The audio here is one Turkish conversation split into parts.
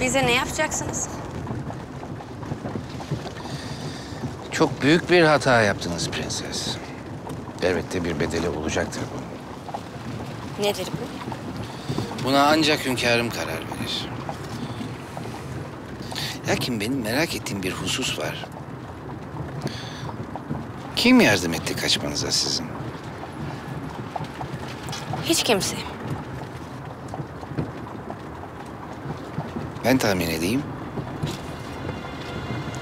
Bize ne yapacaksınız? Çok büyük bir hata yaptınız prenses. Elbette bir bedeli olacaktır bu. Nedir bu? Buna ancak hünkârım karar verir. Lakin benim merak ettiğim bir husus var. Kim yardım etti kaçmanıza sizin? Hiç kimse. Ben tahmin edeyim.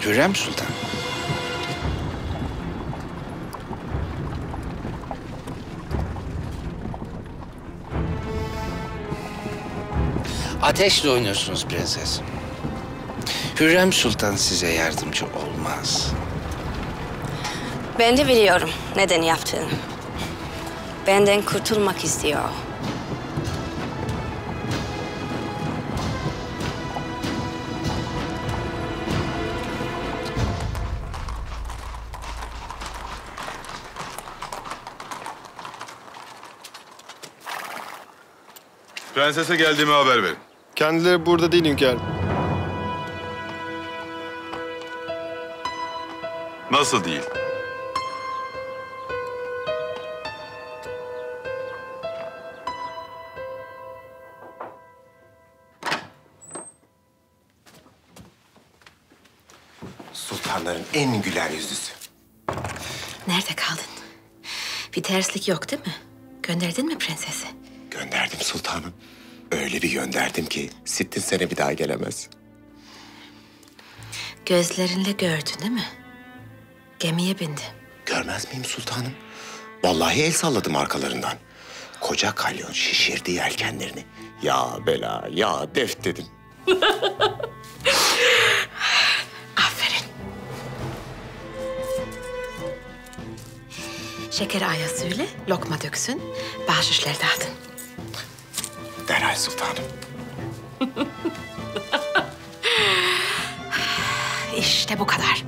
Hürrem Sultan. Ateşle oynuyorsunuz prenses. Hürrem Sultan size yardımcı olmaz. Ben de biliyorum neden yaptığını. Benden kurtulmak istiyor. Prensese geldiğimi haber verin. Kendileri burada değil hünkârım. Nasıl değil? Sultanların en güler yüzlüsü. Nerede kaldın? Bir terslik yok değil mi? Gönderdin mi prensesi? Gönderdim sultanım. Öyle bir gönderdim ki 60 sene bir daha gelemez. Gözlerinle gördün değil mi? Gemiye bindi. Görmez miyim sultanım? Vallahi el salladım arkalarından. Koca kalyon şişirdi yelkenlerini. Ya bela, ya def dedim. Aferin. Şeker ayasıyla lokma döksün, bahşişler dağıtın. Derhal sultanım. İşte bu kadar.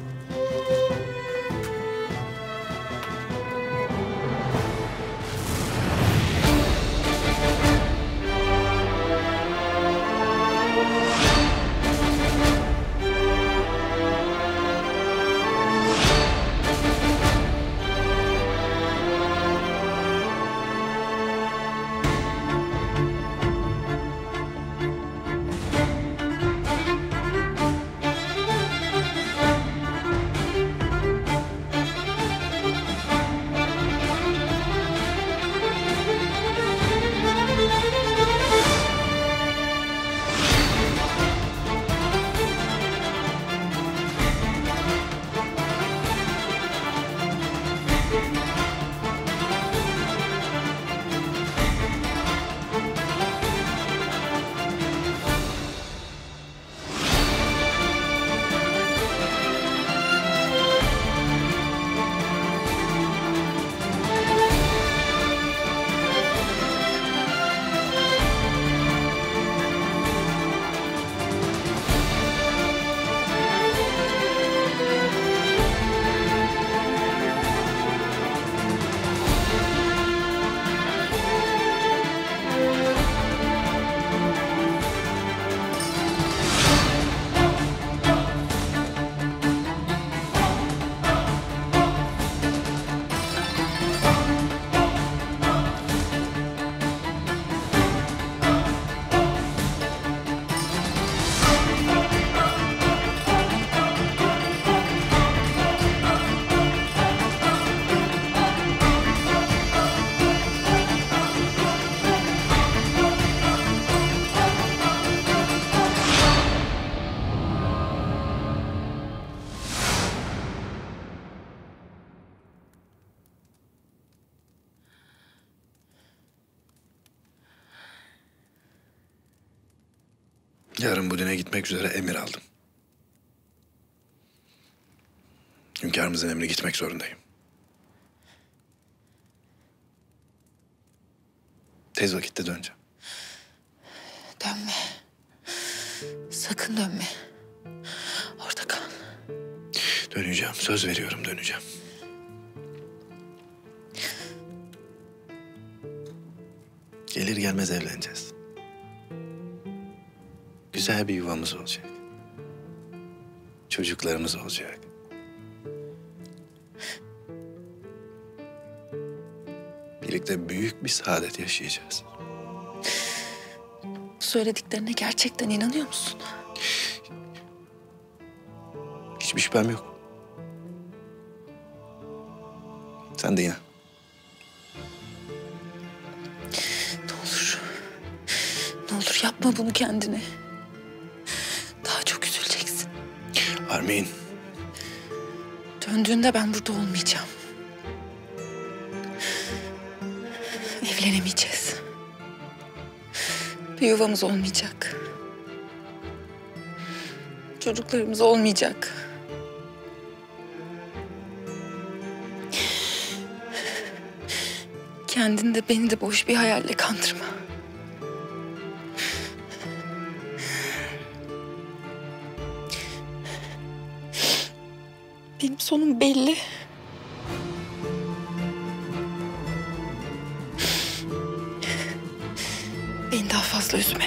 Yarın Budin'e gitmek üzere emir aldım. Hünkârımızın emri gitmek zorundayım. Tez vakitte döneceğim. Dönme. Sakın dönme. Orada kal. Döneceğim. Söz veriyorum döneceğim. Gelir gelmez evleneceğiz. Güzel bir yuvamız olacak. Çocuklarımız olacak. Birlikte büyük bir saadet yaşayacağız. Bu söylediklerine gerçekten inanıyor musun? Hiçbir şüphem yok. Sen de inan. Ne olur yapma bunu kendine. Daha çok üzüleceksin. Armin. Döndüğünde ben burada olmayacağım. Evlenemeyeceğiz. Bir yuvamız olmayacak. Çocuklarımız olmayacak. Kendini de beni de boş bir hayalle kandırma. Benim sonum belli. Beni daha fazla üzme.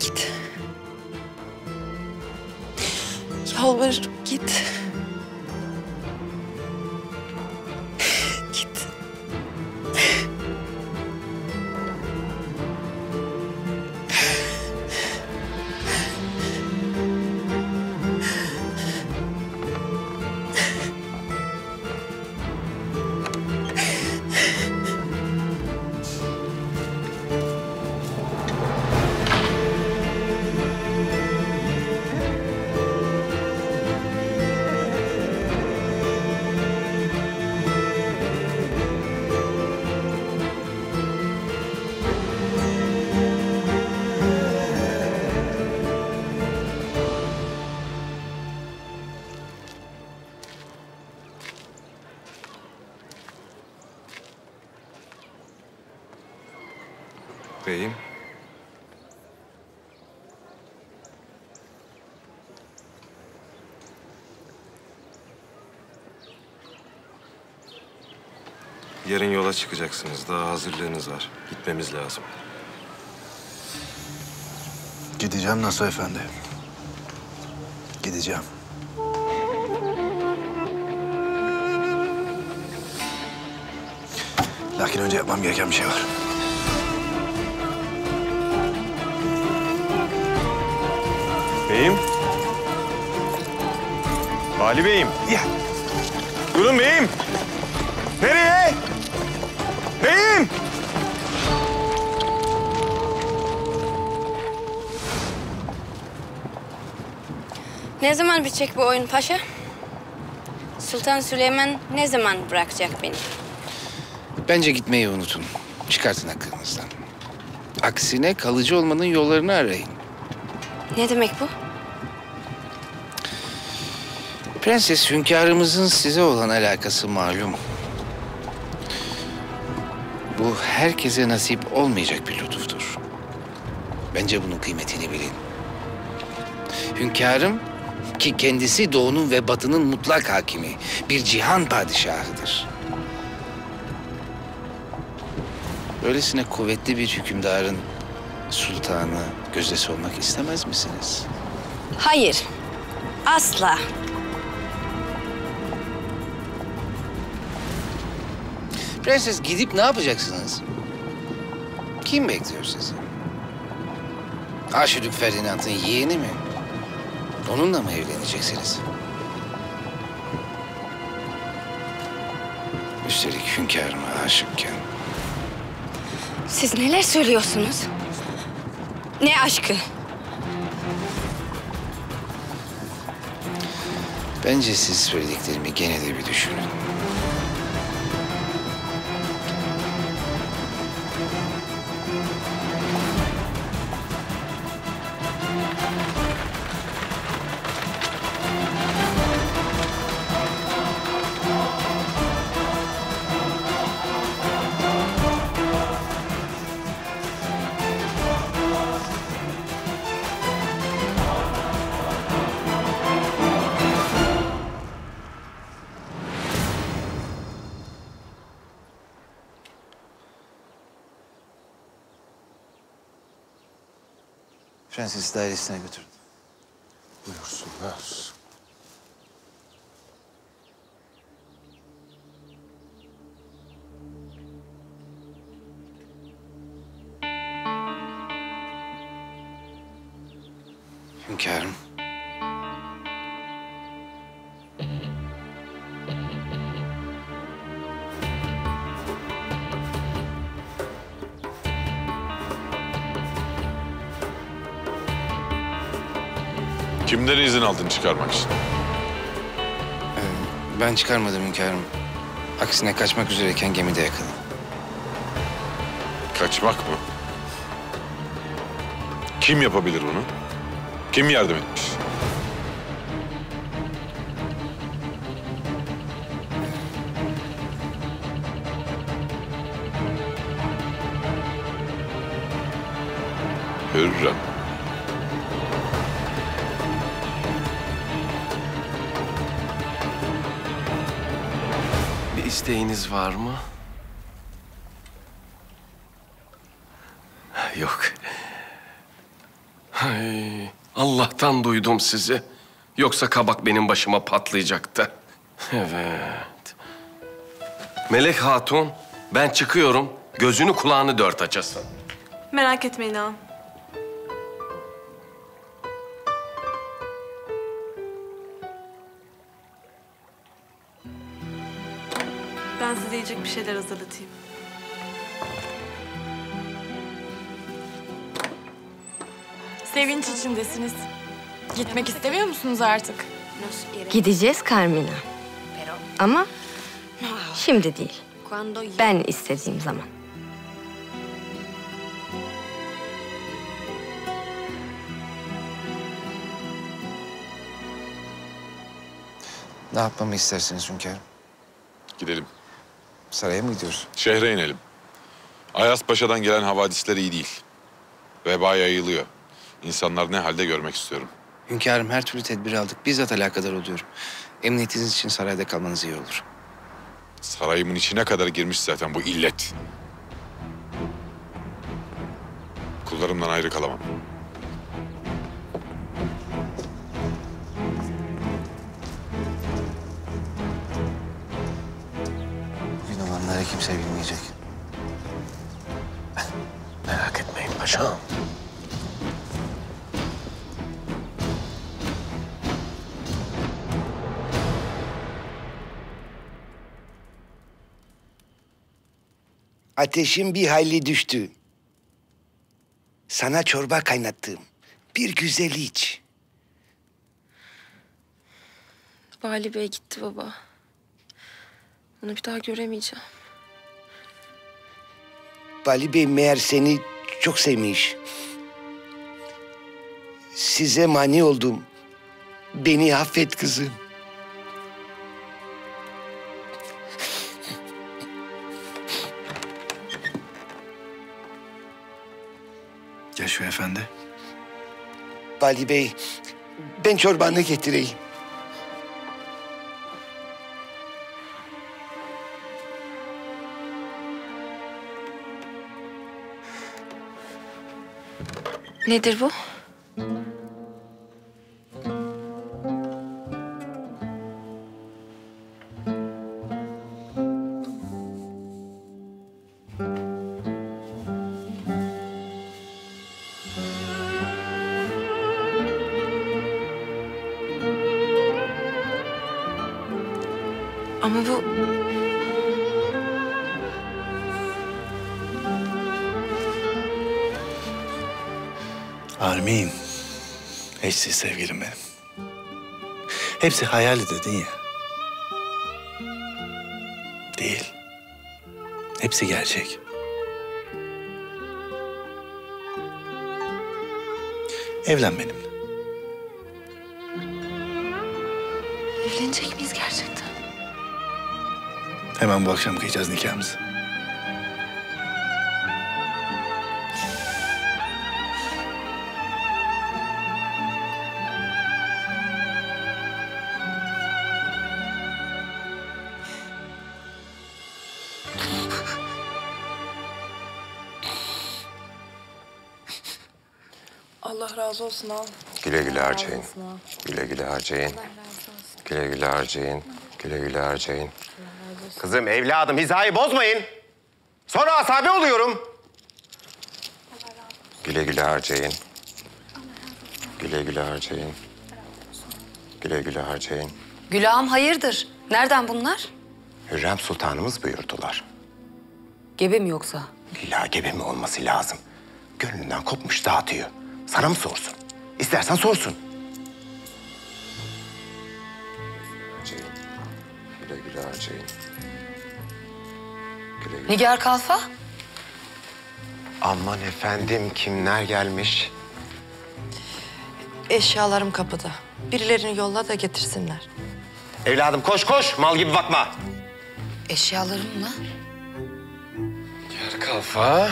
Git. Yalvarırım git. Beyim. Yarın yola çıkacaksınız. Daha hazırlığınız var. Gitmemiz lazım. Gideceğim Nasuh Efendi. Gideceğim. Lakin önce yapmam gereken bir şey var. Beyim. Bali Beyim. Ya. Durun beyim. Nereye? Beyim. Ne zaman bitecek bu oyun paşa? Sultan Süleyman ne zaman bırakacak beni? Bence gitmeyi unutun. Çıkartın aklınızdan. Aksine kalıcı olmanın yollarını arayın. Ne demek bu? Prenses, hünkârımızın size olan alakası malum. Bu herkese nasip olmayacak bir lütuftur. Bence bunun kıymetini bilin. Hünkârım ki kendisi doğunun ve batının mutlak hakimi, bir cihan padişahıdır. Böylesine kuvvetli bir hükümdarın sultanı, gözdesi olmak istemez misiniz? Hayır, asla. Prenses, gidip ne yapacaksınız? Kim bekliyor sizi? Aşidük Ferdinand'ın yeğeni mi? Onunla mı evleneceksiniz? Üstelik hünkârıma aşıkken. Siz neler söylüyorsunuz? Ne aşkı? Bence siz söylediklerimi gene de bir düşünün. Prenses dairesine götürdüm. Buyursunlar. Hünkârım. Kimden izin aldın çıkarmak için? Ben çıkarmadım hünkârım. Aksine kaçmak üzereyken gemide yakaladım. Kaçmak mı? Kim yapabilir bunu? Kim yardım etmiş? Hürrem. Bir isteğiniz var mı? Yok. Hay. Allah'tan duydum sizi. Yoksa kabak benim başıma patlayacaktı. Evet. Melek Hatun, ben çıkıyorum. Gözünü kulağını dört açasın. Merak etmeyin ağam. Ben size yiyecek bir şeyler hazırlatayım. Sevinç içindesiniz. Gitmek istemiyor musunuz artık? Gideceğiz Carmine. Ama şimdi değil. Ben istediğim zaman. Ne yapmamı istersiniz hünkârım? Gidelim. Saraya mı gidiyoruz? Şehre inelim. Ayas Paşa'dan gelen havadisler iyi değil. Veba yayılıyor. İnsanlar ne halde görmek istiyorum. Hünkârım her türlü tedbiri aldık. Bizzat alakadar oluyorum. Emniyetiniz için sarayda kalmanız iyi olur. Sarayımın içine kadar girmiş zaten bu illet. Kullarımdan ayrı kalamam. Bugün olanları kimse bilmeyecek. Merak etmeyin paşam. Ateşin bir hayli düştü. Sana çorba kaynattım. Bir güzel iç. Bali Bey gitti baba. Onu bir daha göremeyeceğim. Bali Bey meğer seni çok sevmiş. Size mani oldum. Beni affet kızım. Şu efendi. Vali Bey, ben çorbanı getireyim. Nedir bu? Ama bu... Armin, eşsiz sevgilim benim. Hepsi hayali dedin ya. Değil. Hepsi gerçek. Evlen benimle. Evlenecek miyiz gerçekten? Hemen bu akşam kıyacağız nikahımızı. Allah razı olsun al. Güle güle harcayın. Güle güle harcayın. Güle güle harcayın. Güle güle harcayın. Kızım, evladım hizayı bozmayın. Sonra asabi oluyorum. Güle güle harcayın. Güle güle harcayın. Güle güle harcayın. Gül ağam hayırdır? Nereden bunlar? Hürrem Sultanımız buyurdular. Gebe mi yoksa? İlla gebe mi olması lazım? Gönlünden kopmuş dağıtıyor. Sana mı sorsun? İstersen sorsun. Harcayın. Güle güle harcayın. Güle güle. Nigar Kalfa? Aman efendim kimler gelmiş? Eşyalarım kapıda. Birilerini yolla da getirsinler. Evladım koş koş, mal gibi bakma. Eşyalarım mı? Nigar Kalfa.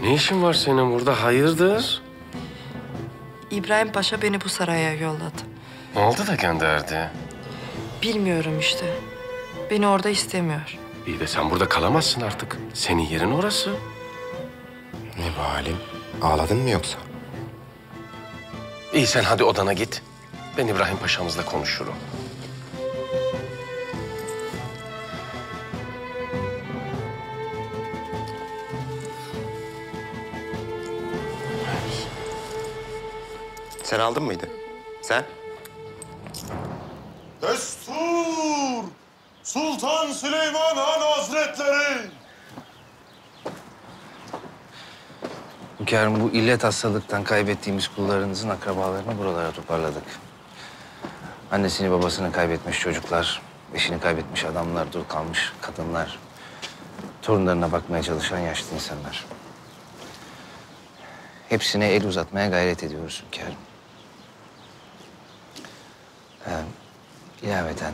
Ne işin var senin burada, hayırdır? İbrahim Paşa beni bu saraya yolladı. Ne oldu da gönderdi? Bilmiyorum işte. Beni orada istemiyor. İyi de sen burada kalamazsın artık. Senin yerin orası. Ne bu halim? Ağladın mı yoksa? İyi sen hadi odana git. Ben İbrahim Paşa'mızla konuşurum. Sen aldın mıydı? Sen? Destur! Sultan Süleyman Han Hazretleri! Hünkârım, bu illet hastalıktan kaybettiğimiz kullarınızın akrabalarını buralara toparladık. Annesini, babasını kaybetmiş çocuklar, eşini kaybetmiş adamlar, dur kalmış kadınlar, torunlarına bakmaya çalışan yaşlı insanlar. Hepsine el uzatmaya gayret ediyoruz hünkârım. İlaveten,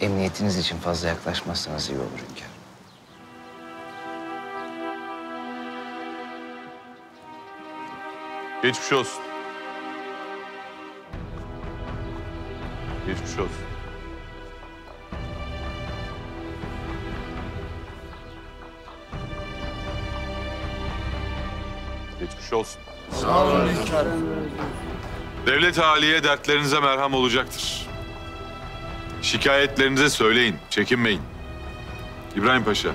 emniyetiniz için fazla yaklaşmazsanız iyi olur hünkârım. Geçmiş olsun. Geçmiş olsun. Geçmiş olsun. Sağ olun hünkârım. Devlet haliye dertlerinize merhem olacaktır. Şikayetlerinize söyleyin, çekinmeyin. İbrahim Paşa,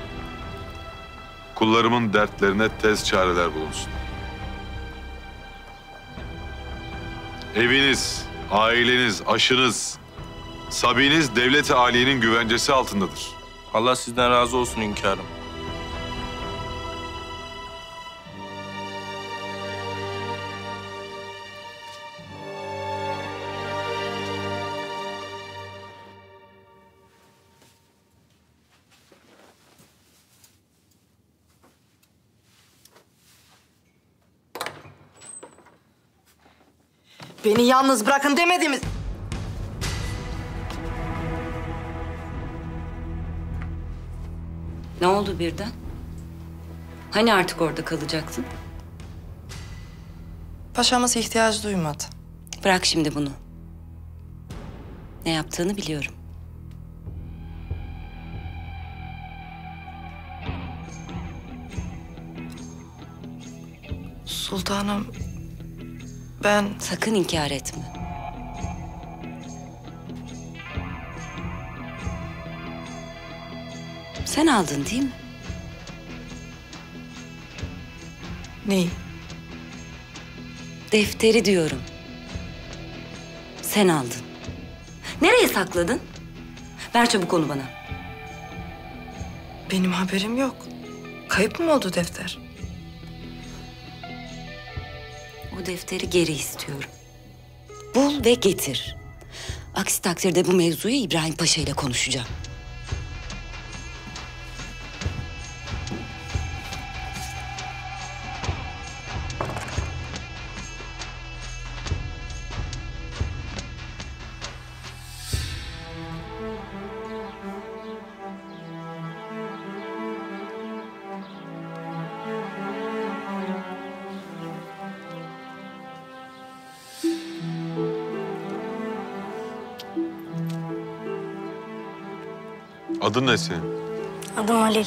kullarımın dertlerine tez çareler bulunsun. Eviniz, aileniz, aşınız, sabiniz devlet-i âliyenin güvencesi altındadır. Allah sizden razı olsun hünkârım. Beni yalnız bırakın demediğimiz... Ne oldu birden? Hani artık orada kalacaktın? Paşamız ihtiyaç duymadı. Bırak şimdi bunu. Ne yaptığını biliyorum. Sultanım... Ben... Sakın inkar etme. Sen aldın değil mi? Neyi? Defteri diyorum. Sen aldın. Nereye sakladın? Ver çabuk onu bana. Benim haberim yok. Kayıp mı oldu defter? Bu defteri geri istiyorum. Bul ve getir. Aksi takdirde bu mevzuyu İbrahim Paşa ile konuşacağım. Adın ne senin? Adım Halil.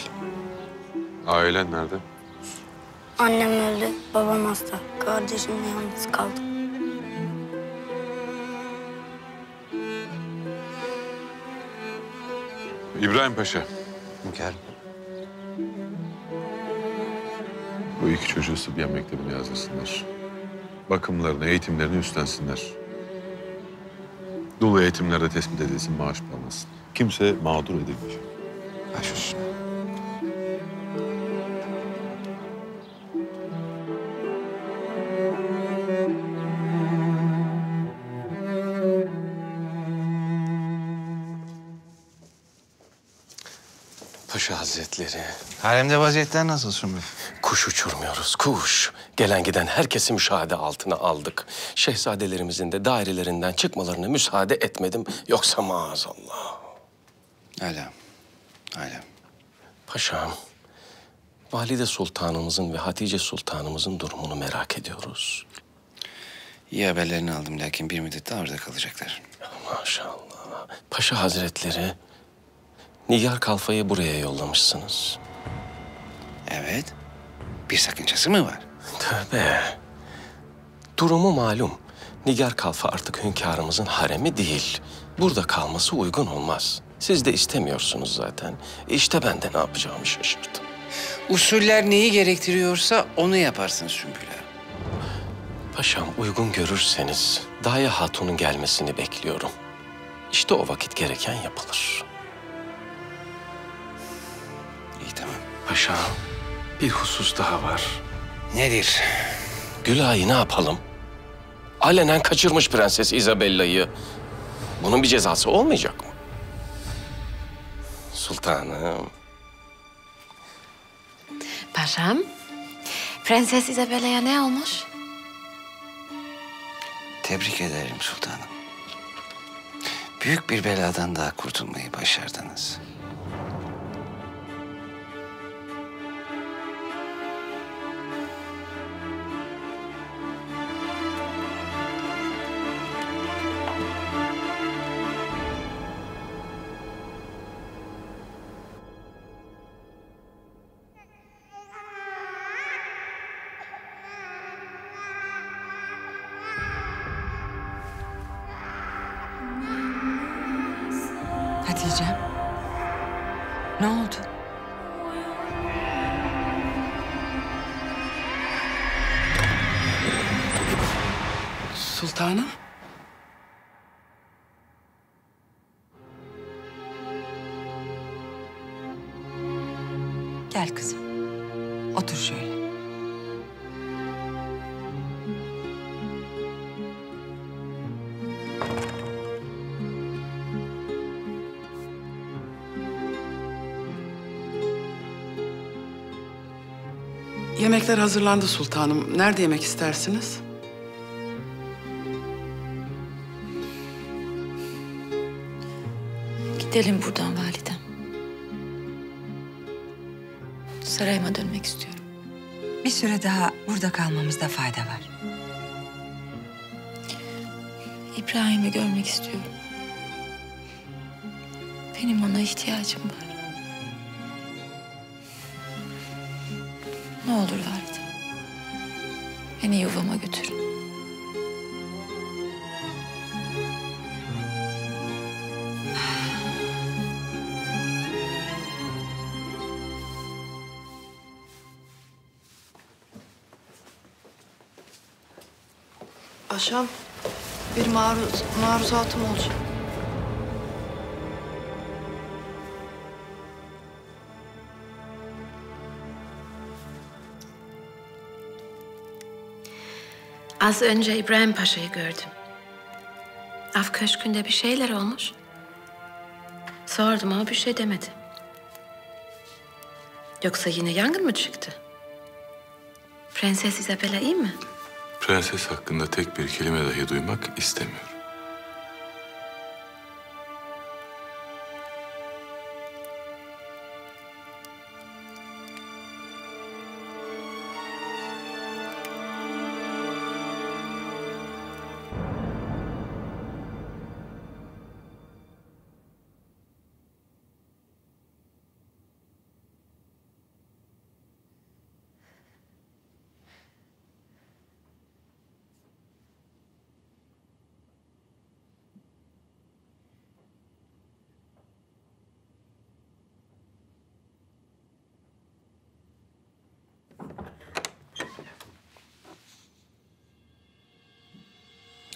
Ailen nerede? Annem öldü, babam hasta. Kardeşimle yalnız kaldım. İbrahim Paşa. Hünkârım. Bu iki çocuğu Sıbyan Mektebi'ne yazdırsınlar. Bakımlarını, eğitimlerini üstlensinler. Dolu eğitimlerde tespit edilsin, maaş almasın. Kimse mağdur edilmeyecek. Baş olsun. Paşa Hazretleri. Haremde vaziyetler nasıl Sümbül? Kuş uçurmuyoruz, kuş. Gelen giden herkesi müşahede altına aldık. Şehzadelerimizin de dairelerinden çıkmalarına müsaade etmedim. Yoksa maazallah. Âlâ, âlâ. Paşam, Valide Sultanımızın ve Hatice Sultanımızın durumunu merak ediyoruz. İyi haberlerini aldım lakin bir müddet daha orada kalacaklar. Maşallah. Paşa Hazretleri, Nigar Kalfa'yı buraya yollamışsınız. Evet. Bir sakıncası mı var? Tövbe. Durumu malum. Nigar Kalfa artık hünkârımızın haremi değil. Burada kalması uygun olmaz. Siz de istemiyorsunuz zaten. İşte ben de ne yapacağımı şaşırdım. Usuller neyi gerektiriyorsa onu yaparsın Sümbüle. Paşam, uygun görürseniz Dayı Hatun'un gelmesini bekliyorum. İşte o vakit gereken yapılır. İyi, tamam. Paşam, bir husus daha var. Nedir? Gül Ağa'yı ne yapalım? Alenen kaçırmış Prenses Isabella'yı. Bunun bir cezası olmayacak mı? Sultanım. Paşam, Prenses Isabella'ya ne olmuş? Tebrik ederim sultanım. Büyük bir beladan daha kurtulmayı başardınız. Hatice'm, ne oldu? Sultanım? Gel kızım, otur şöyle. Yemekler hazırlandı sultanım. Nerede yemek istersiniz? Gidelim buradan validem. Sarayıma dönmek istiyorum. Bir süre daha burada kalmamızda fayda var. İbrahim'i görmek istiyorum. Benim ona ihtiyacım var. Ne olur valide, beni yuvama götür. Paşam, bir maruzatım olacak. Az önce İbrahim Paşa'yı gördüm. Af köşkünde bir şeyler olmuş. Sordum ama bir şey demedi. Yoksa yine yangın mı çıktı? Prenses Isabella iyi mi? Prenses hakkında tek bir kelime dahi duymak istemiyorum.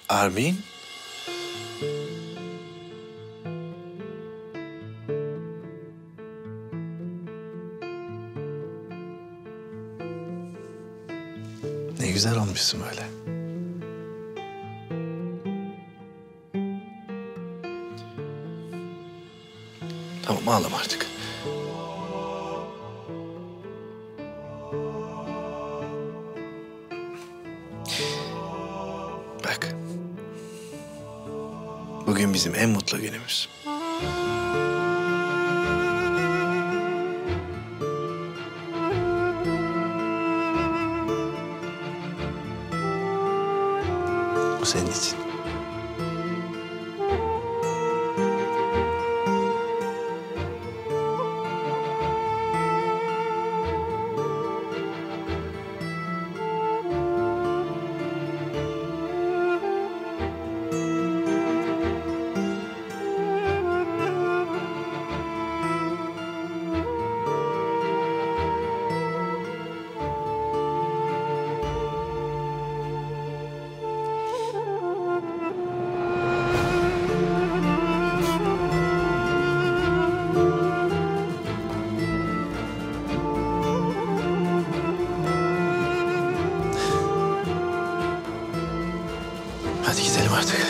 Armin? Ne güzel olmuşsun böyle. Tamam, ağlama artık. Bak. Bugün bizim en mutlu günümüz. Bu senin için. Hadi gidelim artık.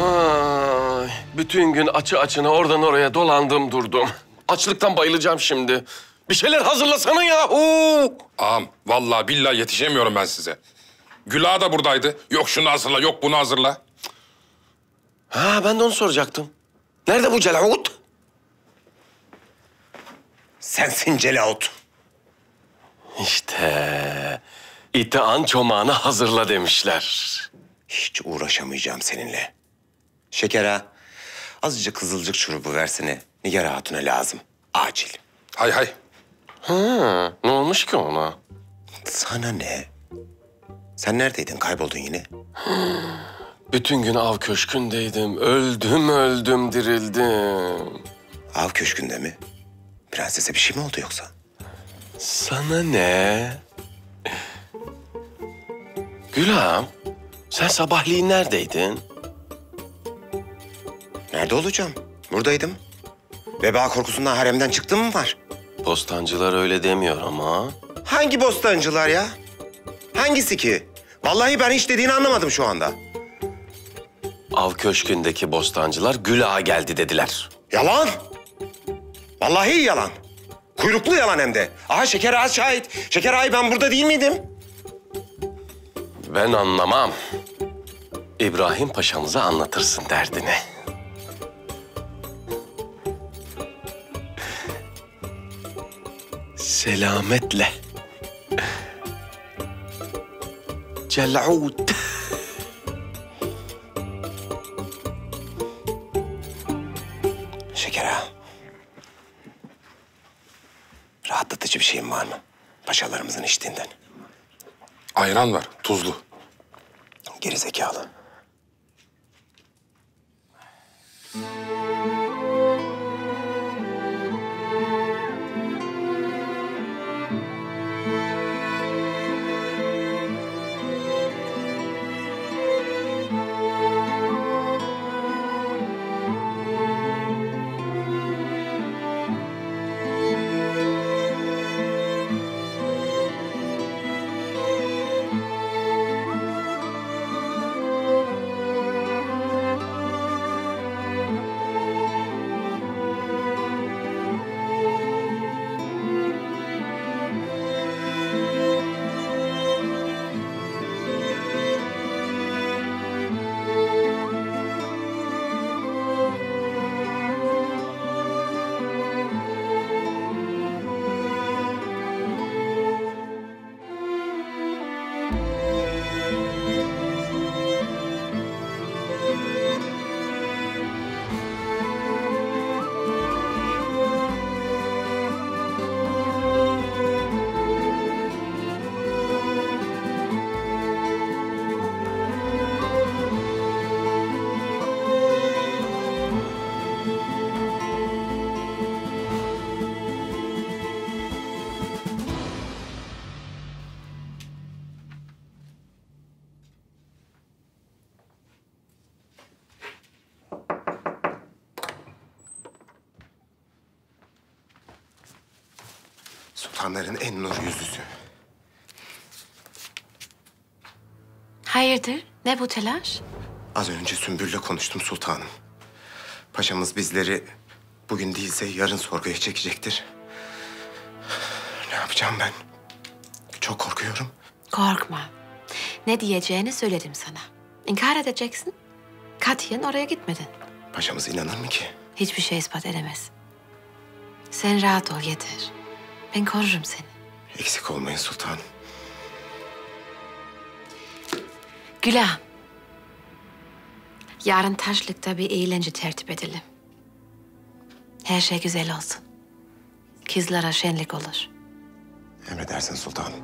Ay, bütün gün açı açına oradan oraya dolandım durdum. Açlıktan bayılacağım şimdi. Bir şeyler hazırlasana yahu! Ağam, vallahi billahi yetişemiyorum ben size. Gül Ağa da buradaydı. Yok şunu hazırla, yok bunu hazırla. Ha, ben de onu soracaktım. Nerede bu Celavut? Sensin Celavut. İşte... İti an çomağını hazırla demişler. Hiç uğraşamayacağım seninle. Şeker ağa, azıcık kızılcık şurubu versene. Nigar Hatun'a lazım, acil. Hay hay. Ha, ne olmuş ki ona? Sana ne? Sen neredeydin? Kayboldun yine. Bütün gün av köşkündeydim. Öldüm dirildim. Av köşkünde mi? Prensese bir şey mi oldu yoksa? Sana ne? Gül Ağam, sen sabahleyin neredeydin? Nerede olacağım? Buradaydım. Veba korkusundan haremden çıktığım mı var? Bostancılar öyle demiyor ama. Hangi bostancılar ya? Hangisi ki? Vallahi ben hiç dediğini anlamadım şu anda. Av köşkündeki bostancılar Gül Ağa geldi dediler. Yalan! Vallahi yalan. Kuyruklu yalan hem de. Aha Şeker Ağa şahit. Şeker Ağa'yı ben burada değil miydim? Ben anlamam. İbrahim Paşa'mıza anlatırsın derdini. Selametle. Celavut. Şeker Ağa. Rahatlatıcı bir şeyin var mı? Paşalarımızın içtiğinden. Ayran var, tuzlu. Gerizekalı. Sultanların en nur yüzlüsü. Hayırdır? Ne bu telaş? Az önce Sümbül'le konuştum sultanım. Paşamız bizleri bugün değilse yarın sorguya çekecektir. Ne yapacağım ben? Çok korkuyorum. Korkma. Ne diyeceğini söyledim sana. İnkar edeceksin. Katiyen oraya gitmedin. Paşamız inanır mı ki? Hiçbir şey ispat edemez. Sen rahat ol yeter. Ben korurum seni. Eksik olmayın sultanım. Gül Ağa. Yarın taşlıkta bir eğlence tertip edelim. Her şey güzel olsun. Kızlara şenlik olur. Emredersin sultanım.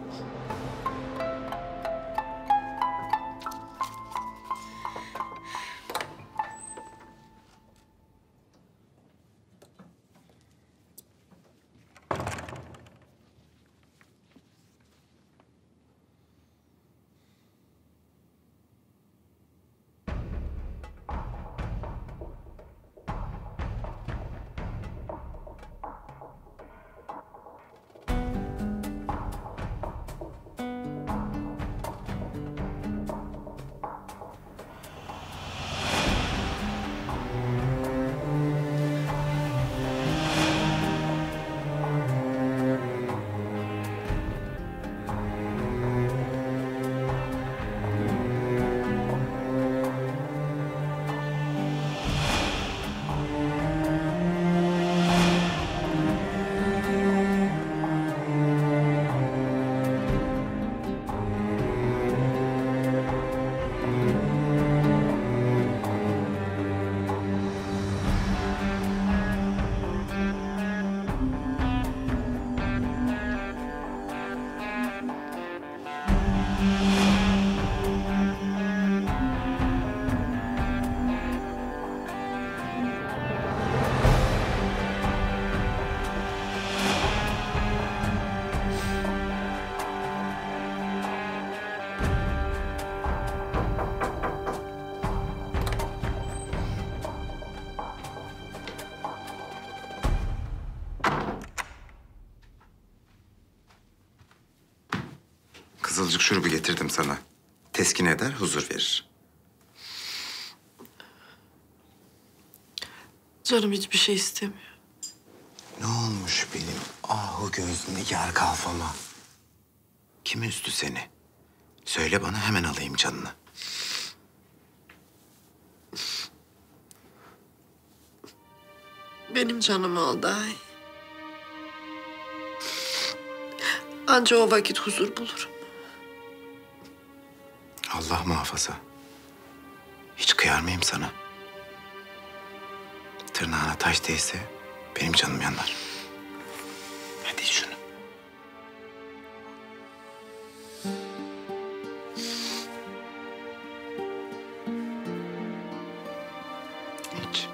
Kızılcık şurubu getirdim sana. Teskin eder, huzur verir. Canım hiçbir şey istemiyor. Ne olmuş benim ahu gözlü Nigar Kalfa'ma? Kim üzdü seni? Söyle bana, hemen alayım canını. Benim canım aldı ay. Anca o vakit huzur bulurum. Allah muhafaza. Hiç kıyar mıyım sana? Tırnağına taş değse benim canım yanar. Hadi iç şunu. İç.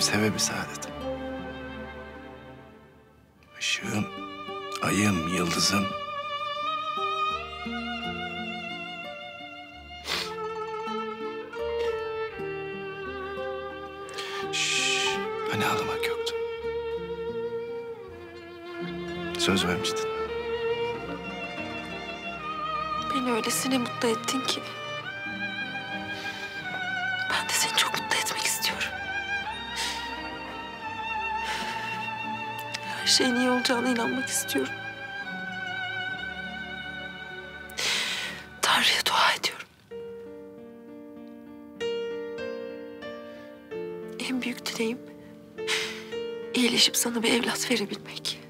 Sebebi saadetim. Işığım, ayım, yıldızım. Şşş, hani ağlamak yoktu. Söz vermiştin. Beni öylesine mutlu ettin ki. Ben de seni şeyin iyi olacağına inanmak istiyorum. Tanrı'ya dua ediyorum. En büyük dileğim iyileşip sana bir evlat verebilmek.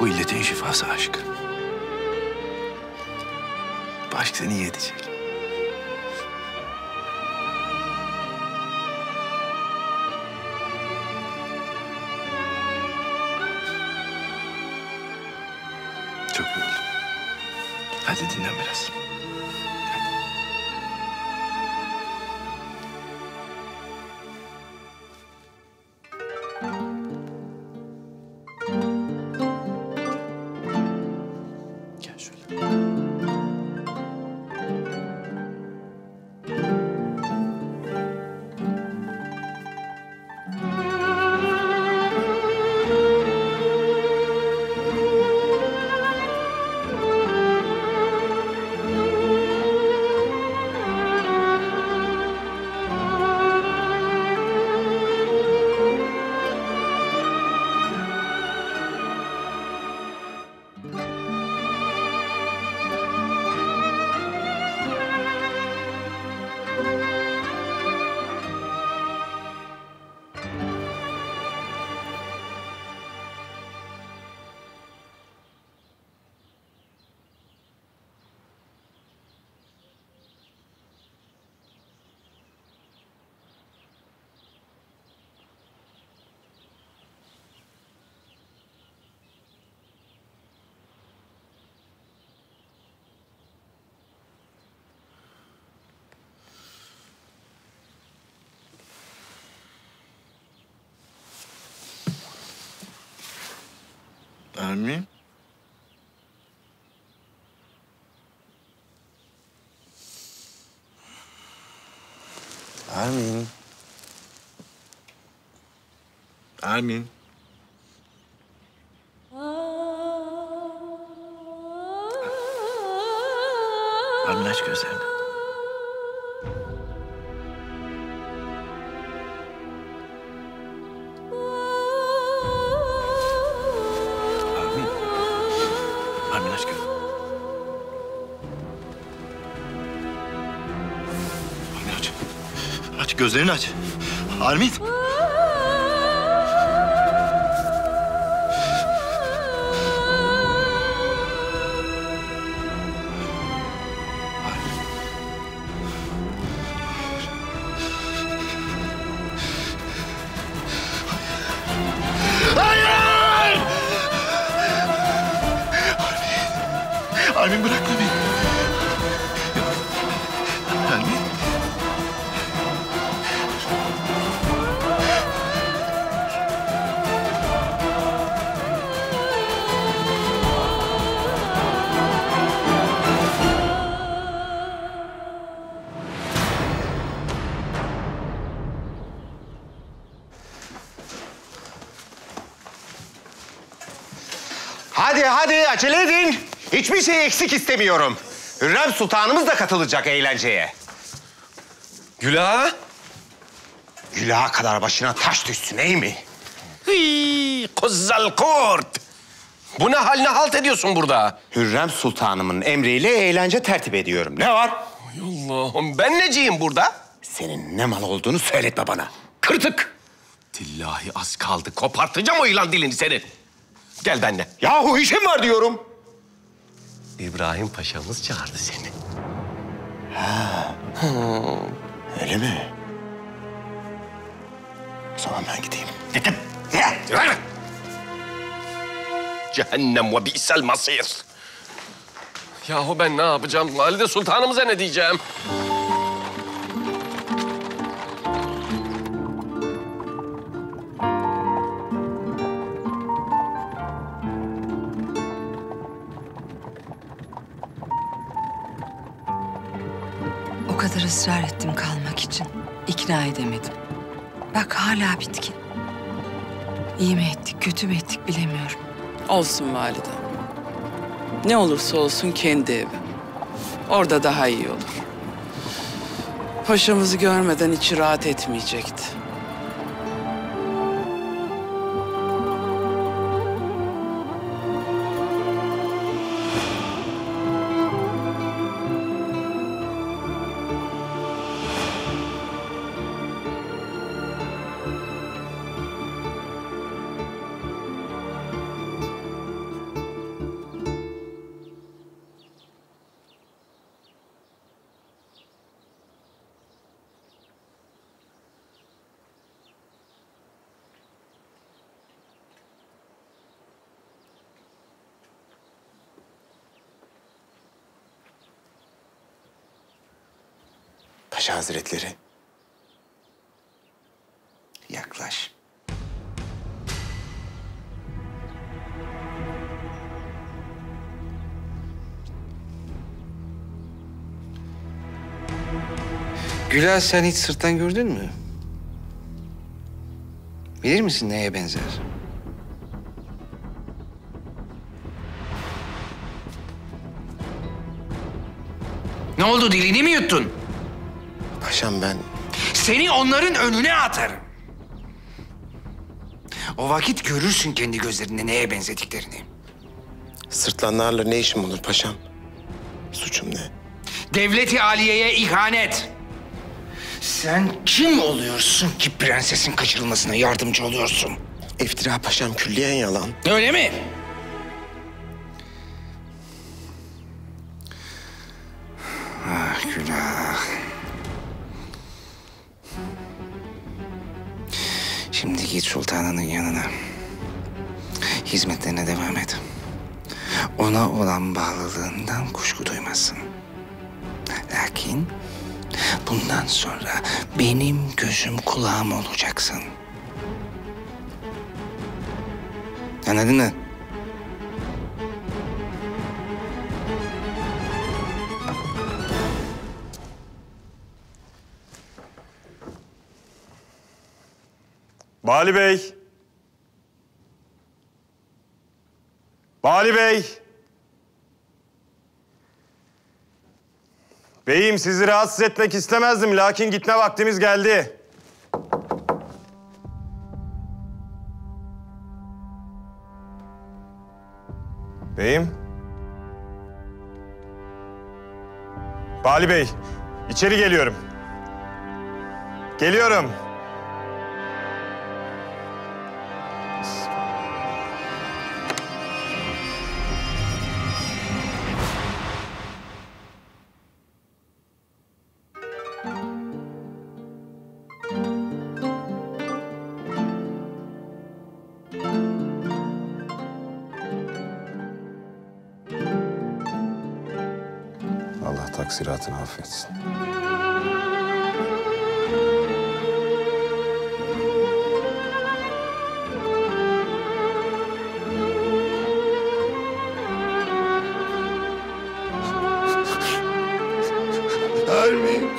Bu illetin şifası aşk. Aşk seni iyi edecek. Çok yoruldum. Hadi dinlen biraz. Hadi. Armin. Armin. Armin. Armin aç gözlerini. Gözlerini aç. Armin. Acele edin. Hiçbir şey eksik istemiyorum. Hürrem Sultanımız da katılacak eğlenceye. Gül Ağa. Gül Ağa kadar başına taş düşsün, iyi mi? Hıy, kuzzal kurt. Bu ne haline halt ediyorsun burada? Hürrem Sultanımın emriyle eğlence tertip ediyorum. Ne var? Ay Allah'ım, ben neciyim burada? Senin ne mal olduğunu söyletme bana. Kırtık. Dillahi az kaldı. Kopartacağım o yılan dilini senin. Gel benimle. Yahu işim var diyorum. İbrahim Paşa'mız çağırdı seni. Ha. Öyle mi? O zaman ben gideyim. Gittim. Cehennem ve bi'sel masir. Yahu ben ne yapacağım? Valide Sultanımıza ne diyeceğim? Israr ettim kalmak için. İkna edemedim. Bak hala bitkin. İyi mi ettik, kötü mü ettik bilemiyorum. Olsun valide. Ne olursa olsun kendi evi. Orada daha iyi olur. Paşamızı görmeden içi rahat etmeyecekti. Paşa Hazretleri. Yaklaş. Gül Ağa, sen hiç sırttan gördün mü? Bilir misin neye benzer? Ne oldu, dilini mi yuttun? Paşam ben... Seni onların önüne atarım. O vakit görürsün kendi gözlerinde neye benzediklerini. Sırtlanlarla ne işim olur paşam? Suçum ne? Devlet-i Aliye'ye ihanet. Sen kim oluyorsun ki prensesin kaçırılmasına yardımcı oluyorsun? İftira paşam, külliyen yalan. Öyle mi? Ah günah. Şimdi git sultanının yanına. Hizmetlerine devam et. Ona olan bağlılığından kuşku duymazsın. Lakin bundan sonra benim gözüm kulağım olacaksın. Anladın mı? Bali Bey. Bali Bey. Beyim, sizi rahatsız etmek istemezdim. Lakin gitme vaktimiz geldi. Beyim. Bali Bey, içeri geliyorum. Geliyorum. Taksiratını affetsin. Armin.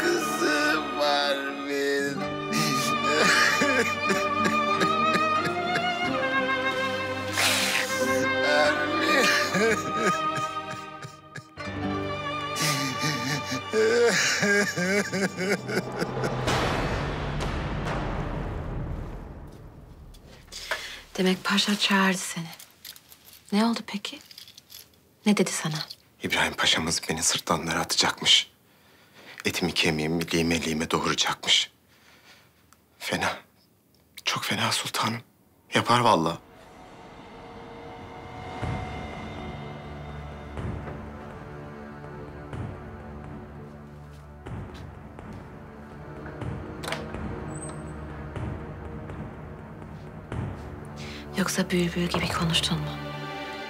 Kızım Armin. Armin. Demek paşa çağırdı seni. Ne oldu peki? Ne dedi sana? İbrahim paşamız beni sırtlanlara atacakmış. Etimi kemiğimi lime lime doğuracakmış. Fena. Çok fena sultanım. Yapar vallahi. Yoksa bülbül gibi konuştun mu?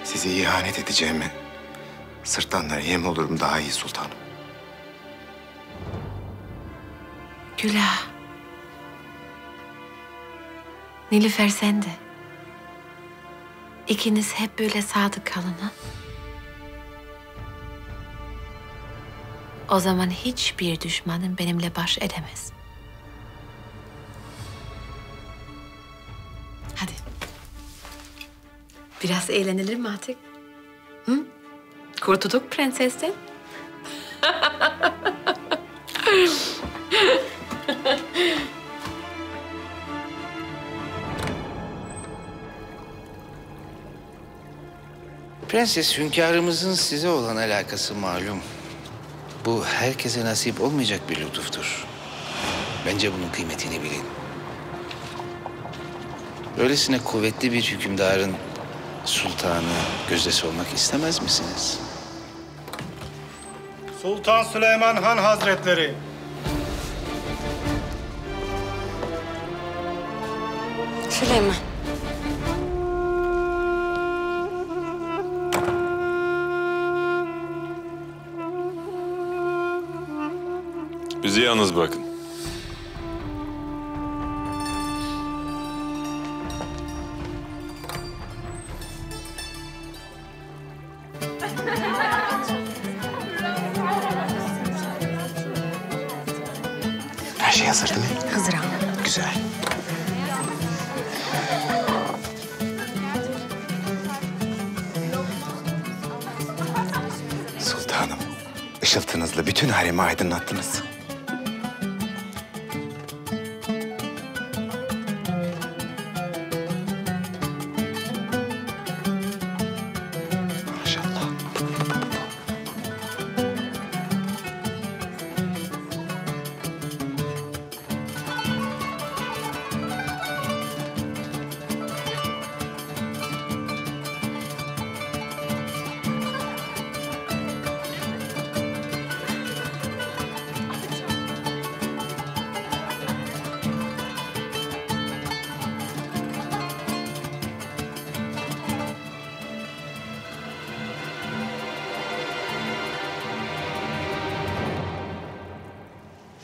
Size ihanet edeceğimi, sırtlanlara yem olurum daha iyi sultanım. Gül Ağa. Nilüfer sende. İkiniz hep böyle sadık kalın ha? O zaman hiçbir düşmanım benimle baş edemez. Hadi. Biraz eğlenilir mi artık? Hı? Kurtulduk prensesten. Prenses, hünkârımızın size olan alakası malum. Bu herkese nasip olmayacak bir lütuftur. Bence bunun kıymetini bilin. Öylesine kuvvetli bir hükümdarın sultanı, gözdesi olmak istemez misiniz? Sultan Süleyman Han Hazretleri. Süleyman. Bizi yalnız bırakın. Her şey hazır değil mi? Hazır ama. Güzel. Sultanım, ışıltınızla bütün haremi aydınlattınız.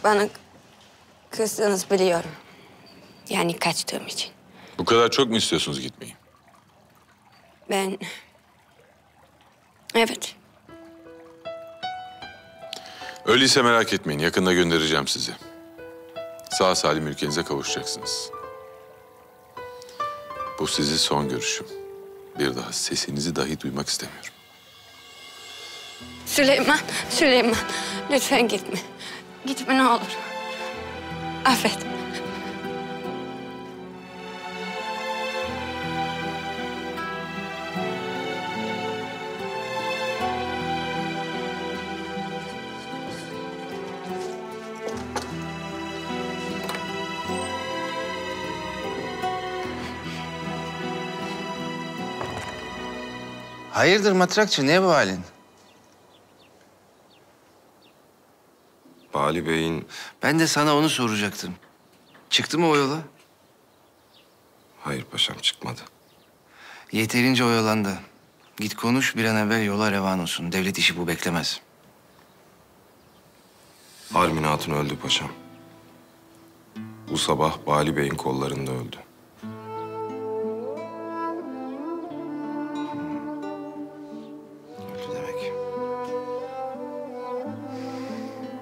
Bana kızdığınızı biliyorum. Yani kaçtığım için. Bu kadar çok mu istiyorsunuz gitmeyi? Ben... Evet. Öyleyse merak etmeyin. Yakında göndereceğim sizi. Sağ salim ülkenize kavuşacaksınız. Bu sizi son görüşüm. Bir daha sesinizi dahi duymak istemiyorum. Süleyman, Süleyman. Lütfen gitme. Gitme ne olur. Affet. Hayırdır Matrakçı, ne bu halin? Bali Bey'in... Ben de sana onu soracaktım. Çıktı mı o yola? Hayır paşam, çıkmadı. Yeterince oyalandı. Git konuş, bir an evvel yola revan olsun. Devlet işi bu, beklemez. Armin Hatun öldü paşam. Bu sabah Bali Bey'in kollarında öldü.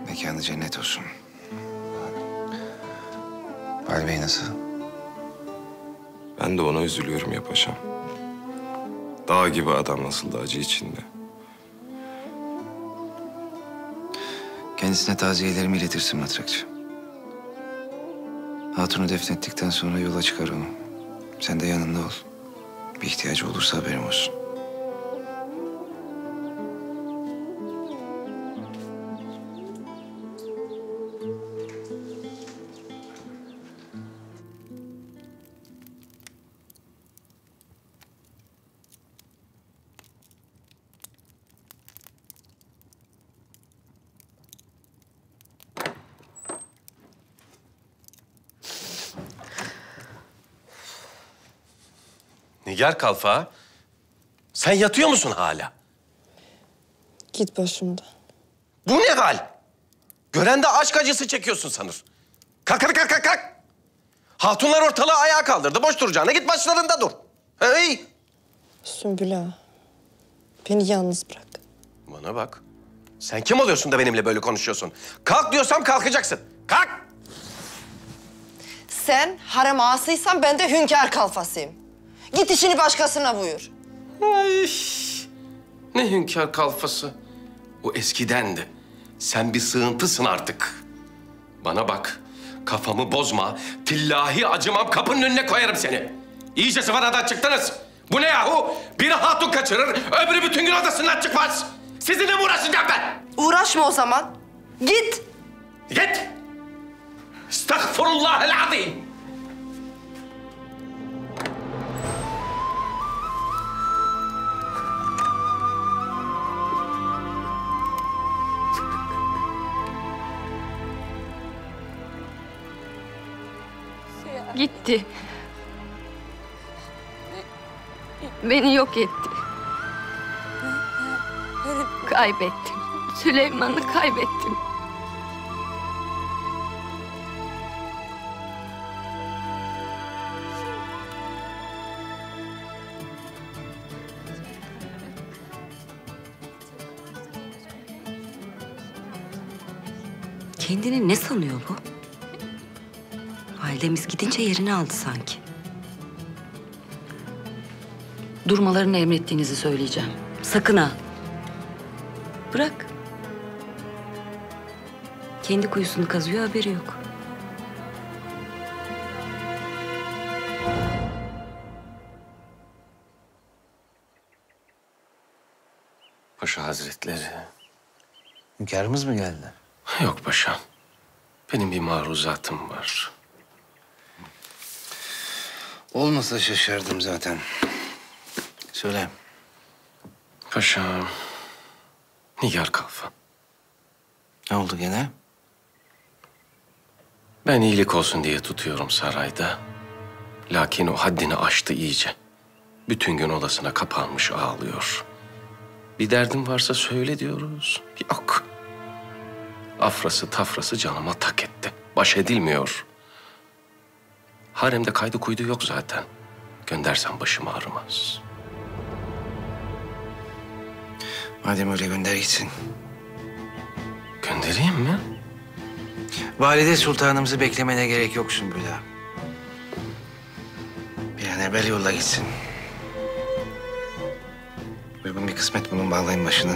Mekanı cennet olsun. Bali Bey nasıl? Ben de ona üzülüyorum ya paşam. Dağ gibi adam nasıl da acı içinde. Kendisine taziyelerimi iletirsin Matrakçı. Hatun'u defnettikten sonra yola çıkar onu. Sen de yanında ol. Bir ihtiyacı olursa haberim olsun. Nigar Kalfa, sen yatıyor musun hala? Git başımdan. Bu ne hal? Gören de aşk acısı çekiyorsun sanır. Kalk, kalk, kalk, kalk! Hatunlar ortalığı ayağa kaldırdı, boş duracağına git başlarında dur. Hey! Sümbül Ağa, beni yalnız bırak. Bana bak, sen kim oluyorsun da benimle böyle konuşuyorsun? Kalk diyorsam kalkacaksın, kalk! Sen harem ağasıysan ben de hünkâr kalfasıyım. Git işini başkasına buyur. Ay, ne hünkâr kalfası. O eskidendi. Sen bir sığıntısın artık. Bana bak, kafamı bozma. Tillahi acımam, kapının önüne koyarım seni. İyice sıfırdan çıktınız. Bu ne yahu? Biri hatun kaçırır, öbürü bütün gün odasından çıkmaz. Sizinle mi uğraşacağım ben? Uğraşma o zaman. Git. Git. Estağfirullahirrahmanirrahim. Gitti. Beni yok etti. Kaybettim. Süleyman'ı kaybettim. Kendini ne sanıyor bu? Validemiz gidince yerini aldı sanki. Durmalarını emrettiğinizi söyleyeceğim. Sakın ha. Bırak. Kendi kuyusunu kazıyor, haberi yok. Paşa Hazretleri. Hünkârımız mı geldi? Yok paşam. Benim bir maruzatım var. Olmasa şaşardım zaten. Söyle. Paşam. Nigar Kalfa. Ne oldu gene? Ben iyilik olsun diye tutuyorum sarayda. Lakin o haddini aştı iyice. Bütün gün odasına kapanmış ağlıyor. Bir derdin varsa söyle diyoruz. Yok. Afrası tafrası canıma tak etti. Baş edilmiyor. Haremde kaydı kuydu yok zaten. Göndersen başım ağrımaz. Madem öyle gönder gitsin. Göndereyim mi? Valide Sultanımızı beklemene gerek yok Sümbül Ağa. Bir an evvel yolla gitsin. Uygun bir kısmet bulun, bağlayın başını.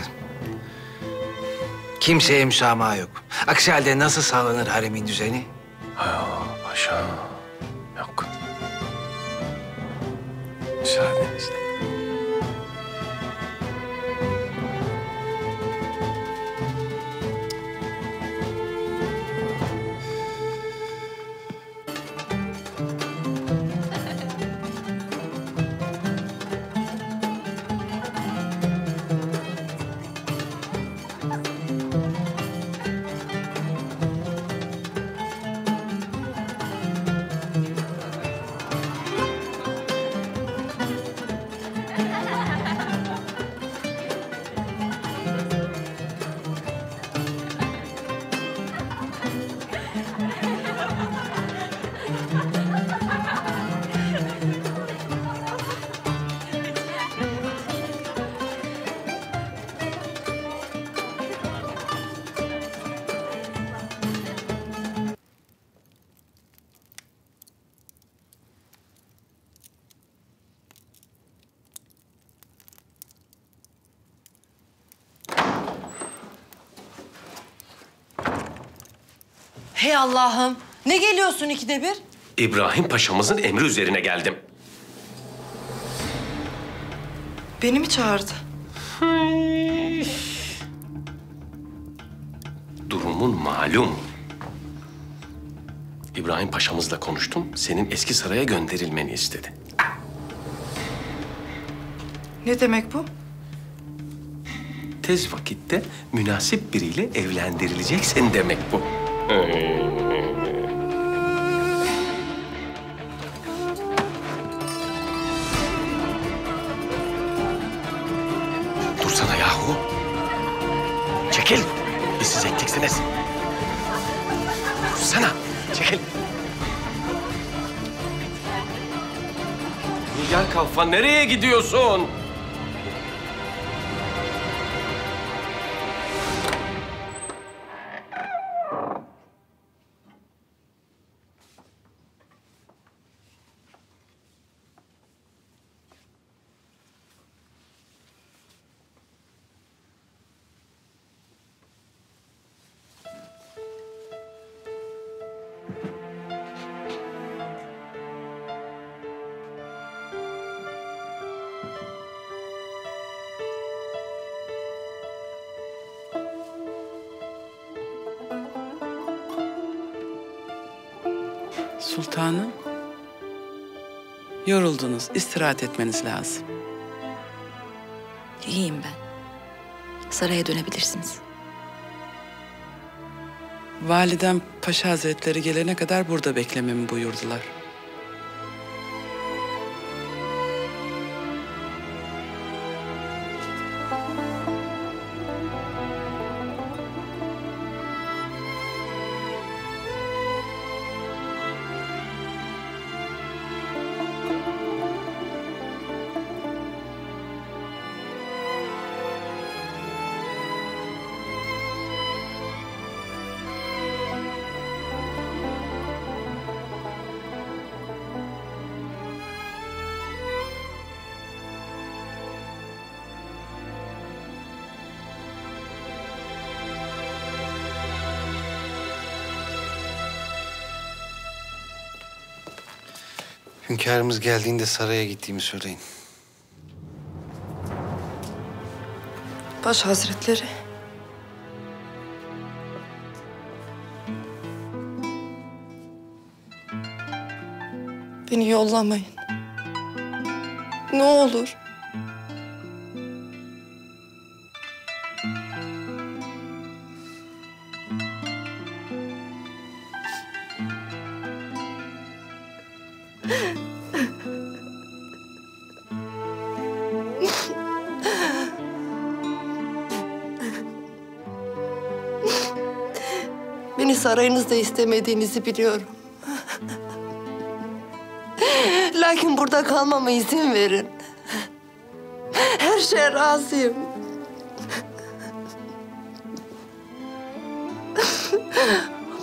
Kimseye müsamaha yok. Aksi halde nasıl sağlanır haremin düzeni? Ha paşa. Yok. Müsaadenizle. Hey Allah'ım! Ne geliyorsun ikide bir? İbrahim Paşa'mızın emri üzerine geldim. Beni mi çağırdı? Hıy. Durumun malum. İbrahim Paşa'mızla konuştum. Senin eski saraya gönderilmeni istedi. Ne demek bu? Tez vakitte münasip biriyle evlendirileceksin demek bu. Dursana yahu. Çekil. Biz siz ektiksiniz. Dursana. Çekil. Nigar Kalfa, nereye gidiyorsun? Sultanım, yoruldunuz, istirahat etmeniz lazım. İyiyim ben. Saraya dönebilirsiniz. Validem Paşa Hazretleri gelene kadar burada beklememi buyurdular. Hünkârımız geldiğinde saraya gittiğimi söyleyin. Paşa Hazretleri. Beni yollamayın. Ne olur. Sarayınızda istemediğinizi biliyorum. Lakin burada kalmama izin verin. Her şeye razıyım.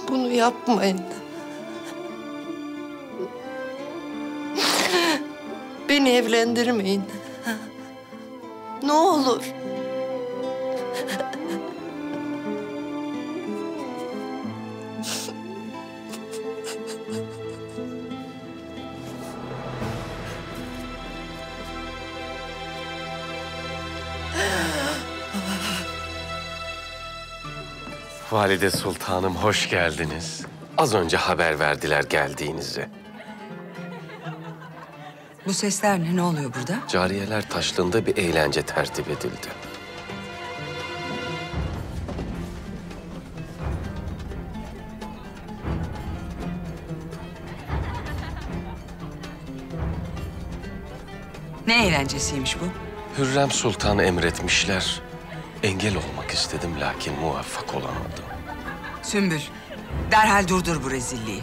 Bunu yapmayın. Beni evlendirmeyin. Ne olur. Valide Sultanım, hoş geldiniz. Az önce haber verdiler geldiğinizi. Bu sesler ne oluyor burada? Cariyeler Taşlığı'nda bir eğlence tertip edildi. Ne eğlencesiymiş bu? Hürrem Sultan emretmişler. Engel olmak istedim lakin muvaffak olamadım. Sümbül, derhal durdur bu rezilliği.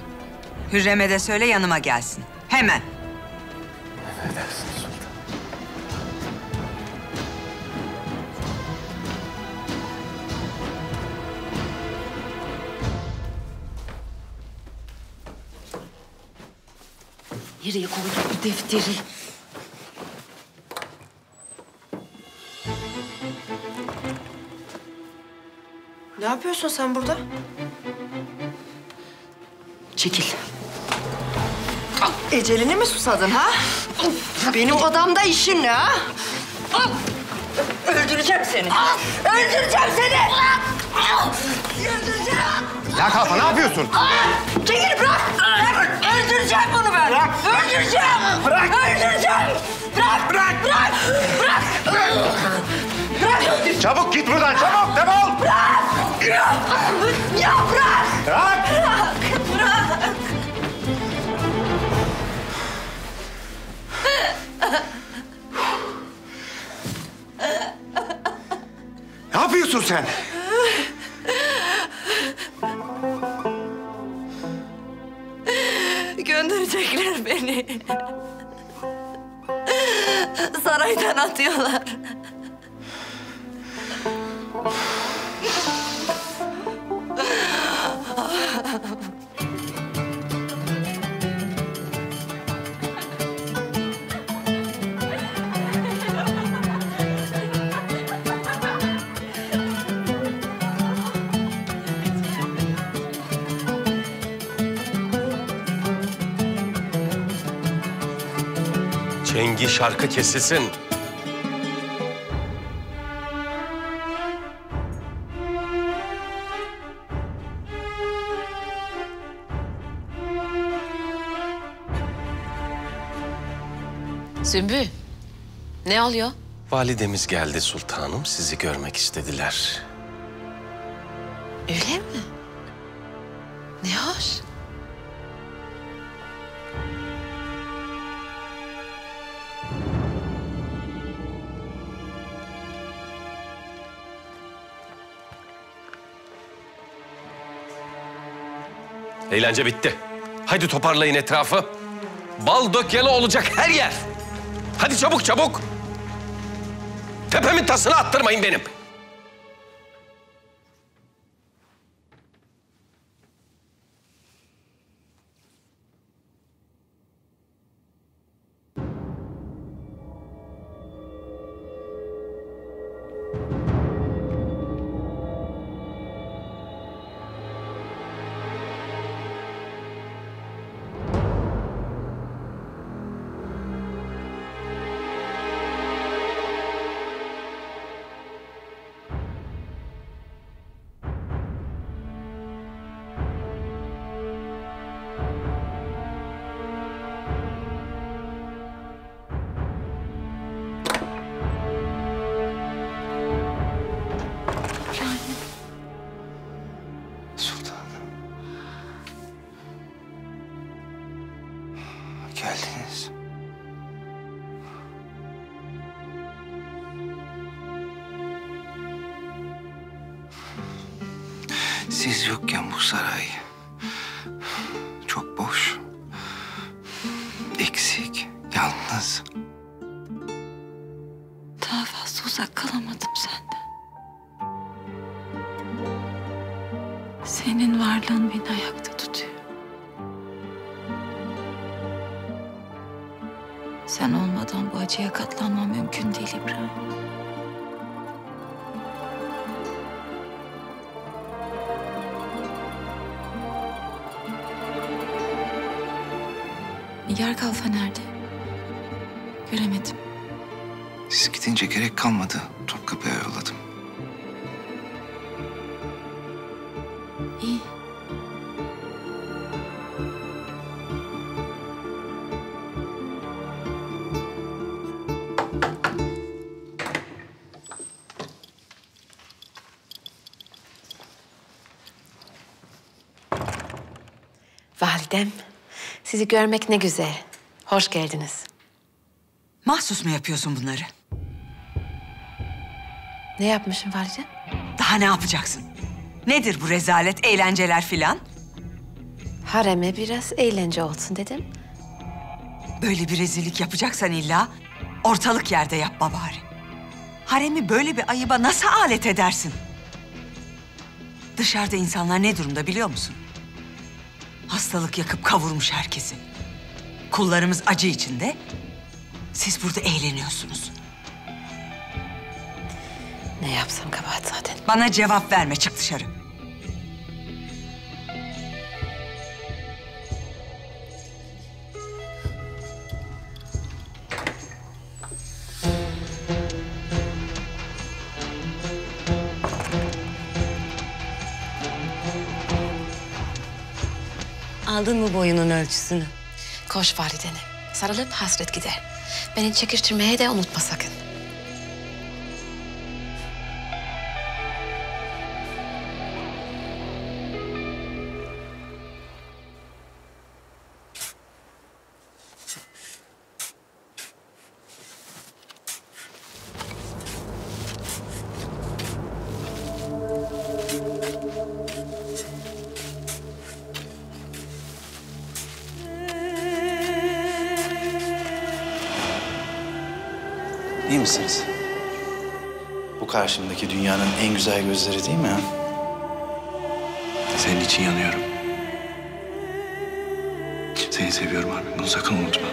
Hürrem'e de söyle yanıma gelsin. Hemen. Ne dersin Sultan? Nereye koyduk bu defteri? Ne yapıyorsun sen burada? Çekil. Ecelini mi susadın ha? Benim odamda işin ne ha? Öldüreceğim seni. Öldüreceğim seni. Öldüreceğim. Ya Kalfa, ne yapıyorsun? Çekil, bırak. Öldüreceğim bunu ben. Bırak. Öldüreceğim. Bırak. Öldüreceğim. Bırak. Bırak. Bırak. Bırak. Bırak. Çabuk git buradan, çabuk, defol! Bırak! Bırak! Ya bırak! Bırak! Bırak! Bırak! Ne yapıyorsun sen? Gönderecekler beni. Saraydan atıyorlar. Çengi şarkı kesilsin. Sümbül, ne oluyor? Validemiz geldi sultanım, sizi görmek istediler. Öyle mi? Ne hoş. Eğlence bitti. Haydi toparlayın etrafı. Bal dökyalı olacak her yer. Hadi çabuk çabuk. Tepemin tasını attırmayın benim. Siz yokken bu saray çok boş, eksik, yalnız. Daha fazla uzak kalamadım senden. Senin varlığın beni ayakta tutuyor. Sen olmadan bu acıya katlanmam mümkün değil İbrahim. Nigar Kalfa nerede? Göremedim. Siz gidince gerek kalmadı. Topkapı'ya yolladım. İyi. Validem. Sizi görmek ne güzel. Hoş geldiniz. Mahsus mu yapıyorsun bunları? Ne yapmışım valide? Daha ne yapacaksın? Nedir bu rezalet, eğlenceler filan? Hareme biraz eğlence olsun dedim. Böyle bir rezillik yapacaksan illa ortalık yerde yapma bari. Haremi böyle bir ayıba nasıl alet edersin? Dışarıda insanlar ne durumda biliyor musun? Hastalık yakıp kavurmuş herkesi. Kullarımız acı içinde, siz burada eğleniyorsunuz. Ne yapsam kabahat zaten. Bana cevap verme, çık dışarı. Aldın mı boyunun ölçüsünü? Koş validene, sarılıp hasret gider. Beni çekiştirmeyi de unutma sakın. İyi misiniz? Bu karşımdaki dünyanın en güzel gözleri değil mi? Senin için yanıyorum. Seni seviyorum Armin, bunu sakın unutma.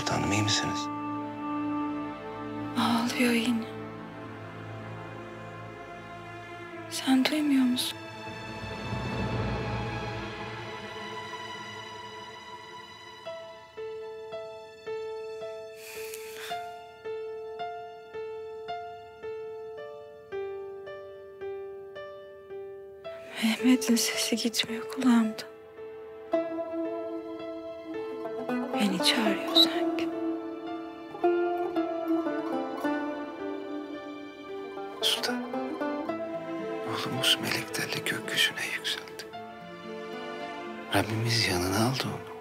Sultanım, iyi misiniz? Ağlıyor yine. Sen duymuyor musun? Mehmet'in sesi gitmiyor kulağımda. Beni çağırıyor sanki. Sultan, oğlumuz meleklerle gökyüzüne yükseldi. Rabbimiz yanına aldı onu.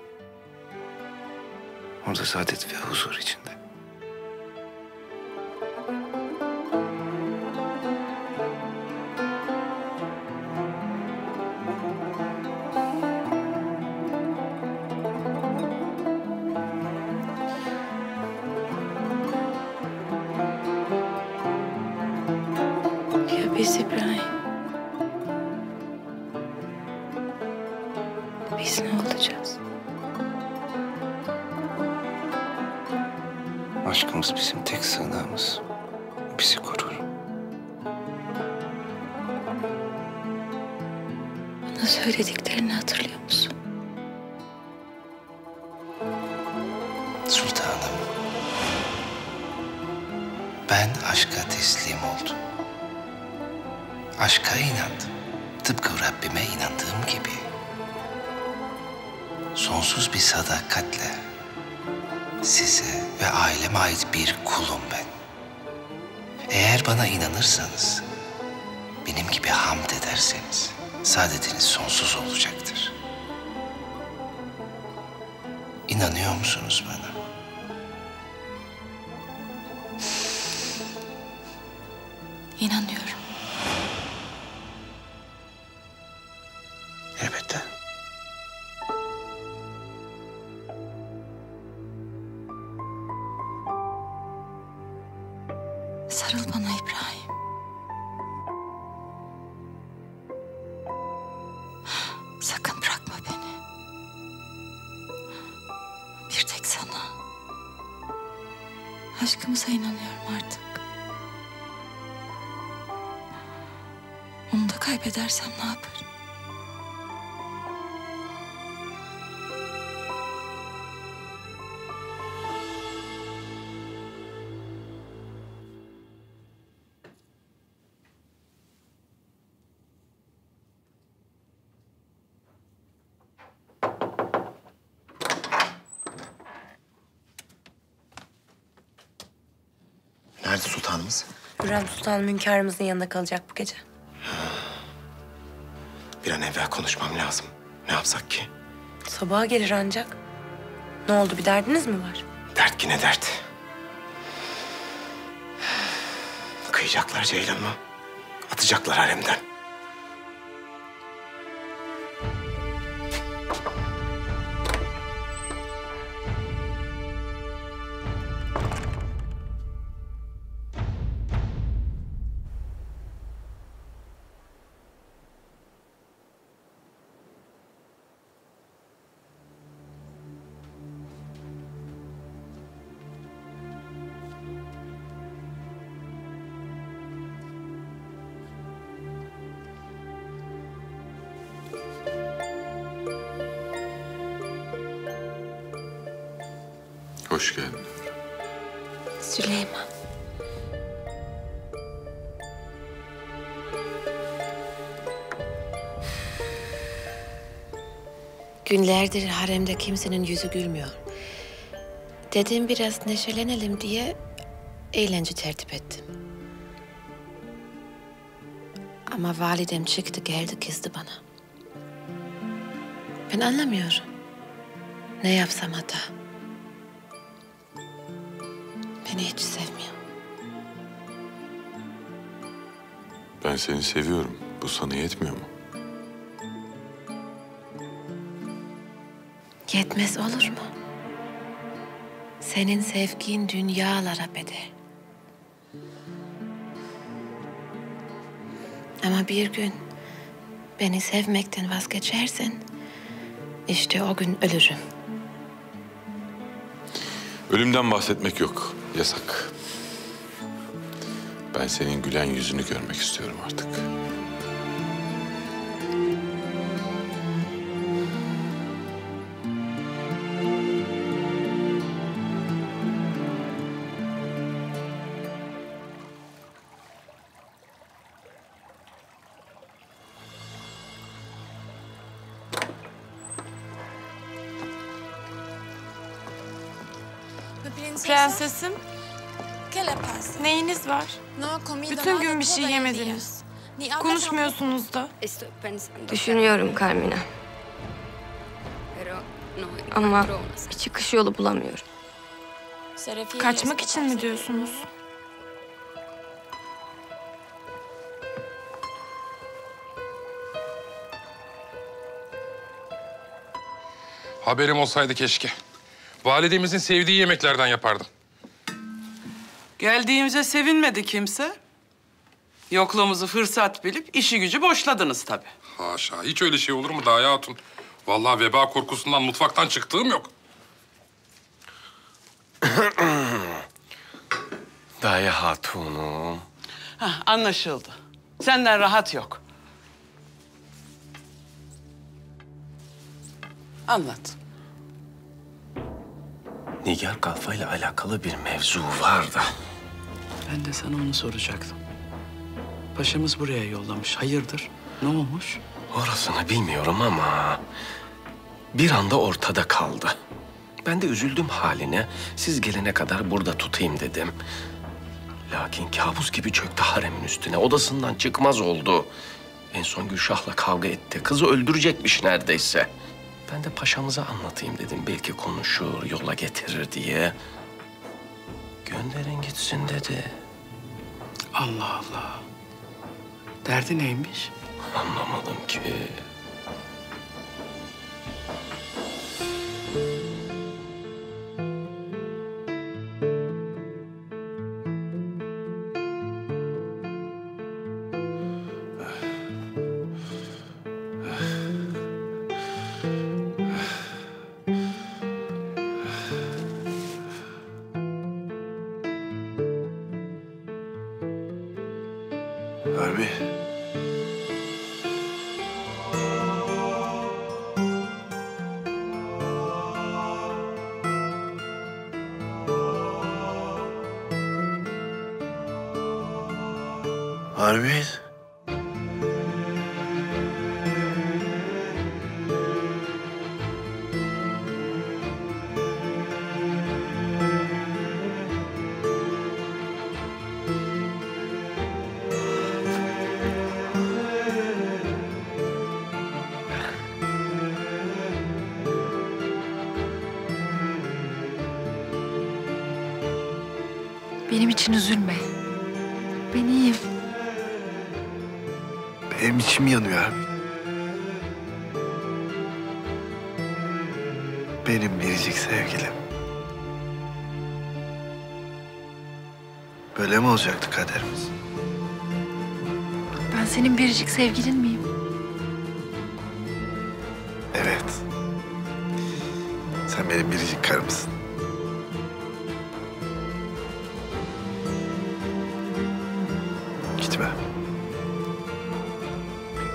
Orada saadet ve huzur içinde. Aşkımız bizim tek sığınağımız. Bizi korur. Bana söylediklerini hatırlıyor musun? Sultanım, ben aşka teslim oldum. Aşka inandım. Tıpkı Rabbime inandığım gibi. Sonsuz bir sadakatle size ve aileme ait bir kulum ben. Eğer bana inanırsanız, benim gibi hamd ederseniz, saadetiniz sonsuz olacaktır. İnanıyor musunuz bana? İnanıyorum. Elbette. Sarıl bana İbrahim. Sakın bırakma beni. Bir tek sana. Aşkımıza inanıyorum artık. Onu da kaybedersem ne yaparım? Nerede sultanımız? Hürrem Sultan hünkârımızın yanında kalacak bu gece. Bir an evvel konuşmam lazım. Ne yapsak ki? Sabaha gelir ancak. Ne oldu, bir derdiniz mi var? Dert ki ne dert. Kıyacaklar Ceylan'ıma. Atacaklar haremden. Hoş geldin. Süleyman. Günlerdir haremde kimsenin yüzü gülmüyor. Dedim biraz neşelenelim diye eğlence tertip ettim. Ama validem çıktı geldi kızdı bana. Ben anlamıyorum. Ne yapsam hata. Beni hiç sevmiyor. Ben seni seviyorum. Bu sana yetmiyor mu? Yetmez olur mu? Senin sevgin dünyalara bedel. Ama bir gün beni sevmekten vazgeçersen, işte o gün ölürüm. Ölümden bahsetmek yok, yasak. Ben senin gülen yüzünü görmek istiyorum artık. Prensesim, neyiniz var? Bütün gün bir şey yemediniz. Konuşmuyorsunuz da. Düşünüyorum Carmine. Ama bir çıkış yolu bulamıyorum. Kaçmak için mi diyorsunuz? Haberim olsaydı keşke. Validemizin sevdiği yemeklerden yapardım. Geldiğimize sevinmedi kimse. Yokluğumuzu fırsat bilip işi gücü boşladınız tabii. Haşa, hiç öyle şey olur mu Derya Hatun? Vallahi veba korkusundan mutfaktan çıktığım yok. Derya Hatun'um. Hah, anlaşıldı. Senden rahat yok. Anlat. Nigar Kalfa ile alakalı bir mevzu vardı. Ben de sana onu soracaktım. Paşamız buraya yollamış. Hayırdır? Ne olmuş? Orasını bilmiyorum ama bir anda ortada kaldı. Ben de üzüldüm haline. Siz gelene kadar burada tutayım dedim. Lakin kabus gibi çöktü haremin üstüne. Odasından çıkmaz oldu. En son Gülşah'la kavga etti. Kızı öldürecekmiş neredeyse. Ben de paşamıza anlatayım dedim. Belki konuşur, yola getirir diye. Gönderin gitsin dedi. Allah Allah. Derdi neymiş? Anlamadım ki. Armin. Benim için üzülme. Ben iyiyim. Benim içim yanıyor. Benim biricik sevgilim. Böyle mi olacaktı kaderimiz? Ben senin biricik sevgilin miyim? Evet. Sen benim biricik karımsın. Gitme.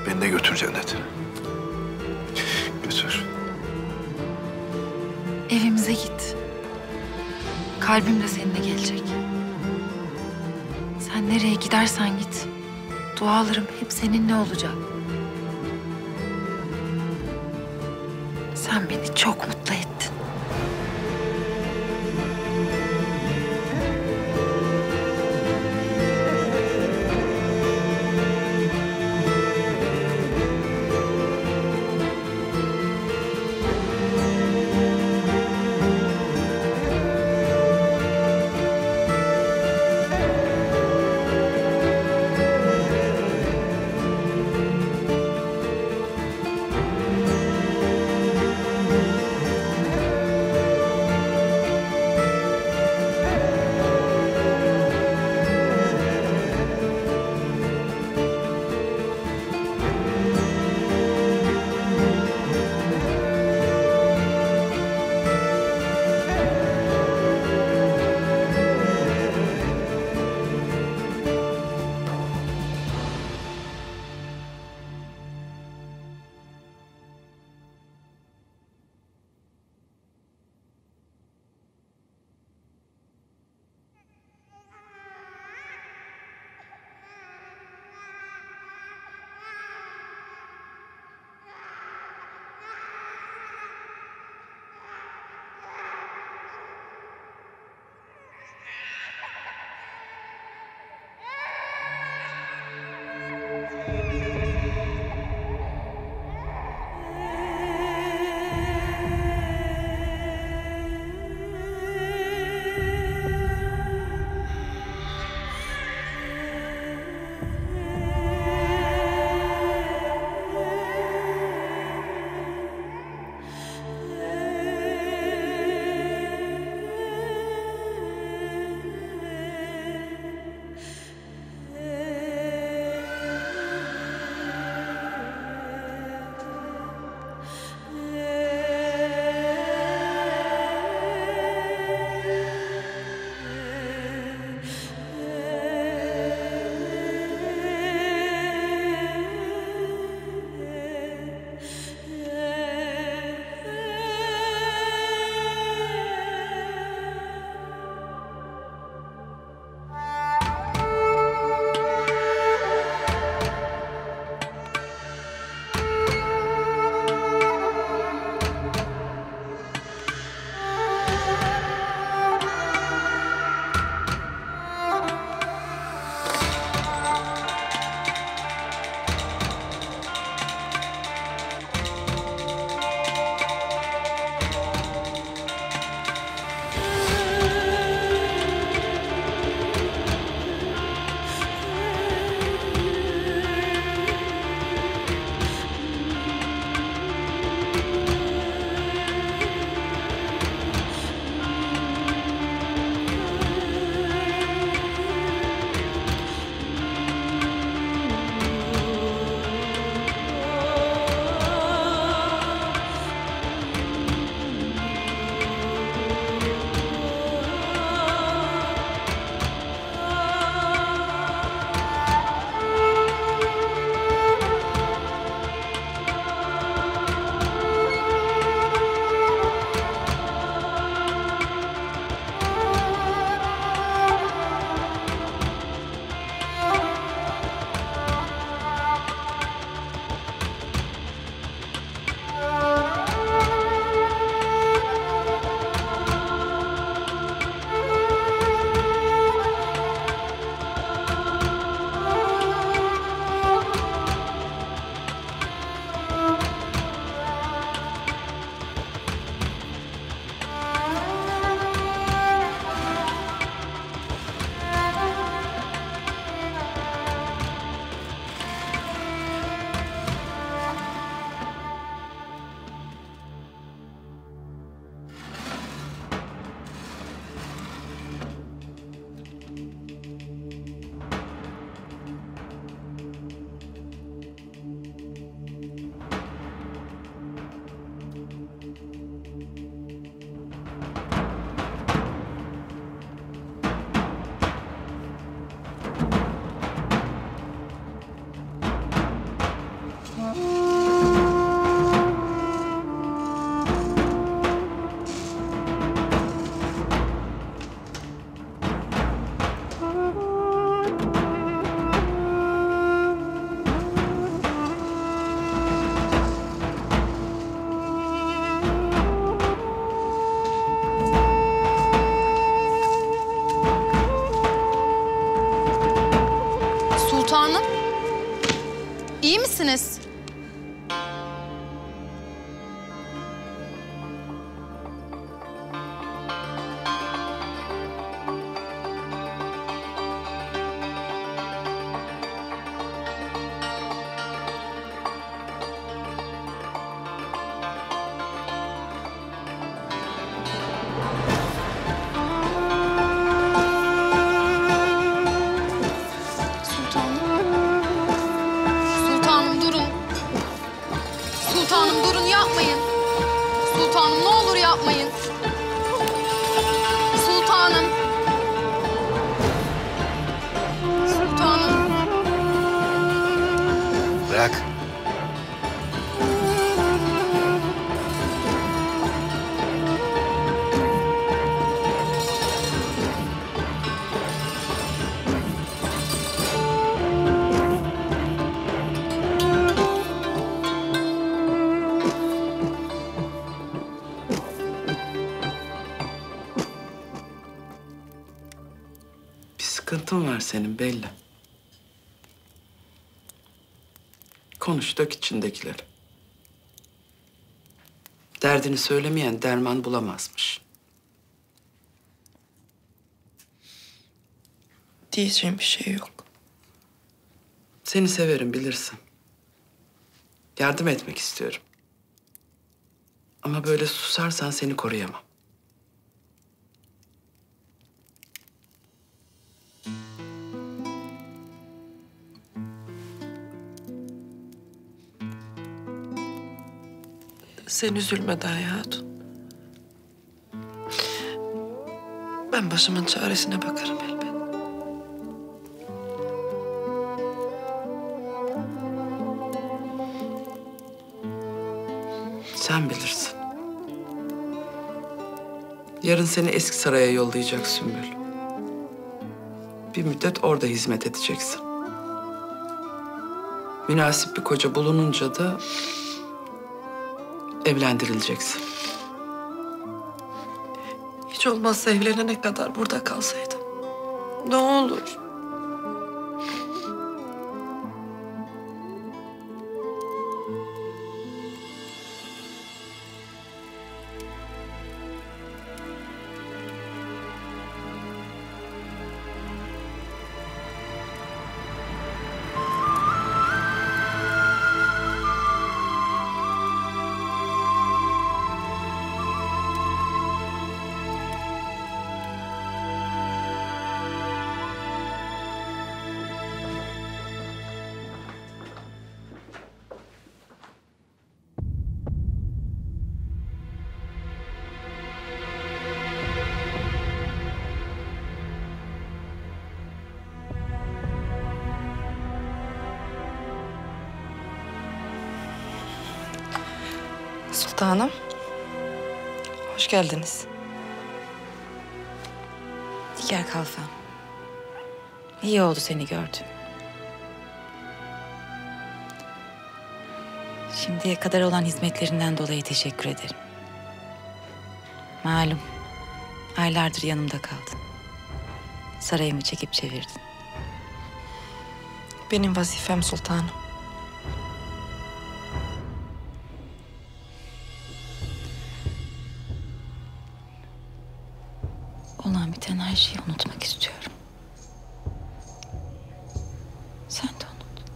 Beni de götür cennetine. Götür. Evimize git. Kalbim de seninle gelecek. Sen nereye gidersen git. Dualarım hep seninle olacak. Sen beni çok mutlu ettin. misiniz? Var senin belli. Konuş, dök içindekileri. Derdini söylemeyen derman bulamazmış. Diyeceğim bir şey yok. Seni severim, bilirsin. Yardım etmek istiyorum. Ama böyle susarsan seni koruyamam. Sen üzülme Derya Hatun. Ben başımın çaresine bakarım elbet. Sen bilirsin. Yarın seni eski saraya yollayacak Sümbül. Bir müddet orada hizmet edeceksin. Münasip bir koca bulununca da evlendirileceksin. Hiç olmazsa evlenene kadar burada kalsaydım. Ne olur. Sultanım, hoş geldiniz. Nigar Kalfa, iyi oldu seni gördüm. Şimdiye kadar olan hizmetlerinden dolayı teşekkür ederim. Malum, aylardır yanımda kaldın. Sarayımı çekip çevirdin. Benim vazifem sultanım. Her şeyi unutmak istiyorum. Sen de unut.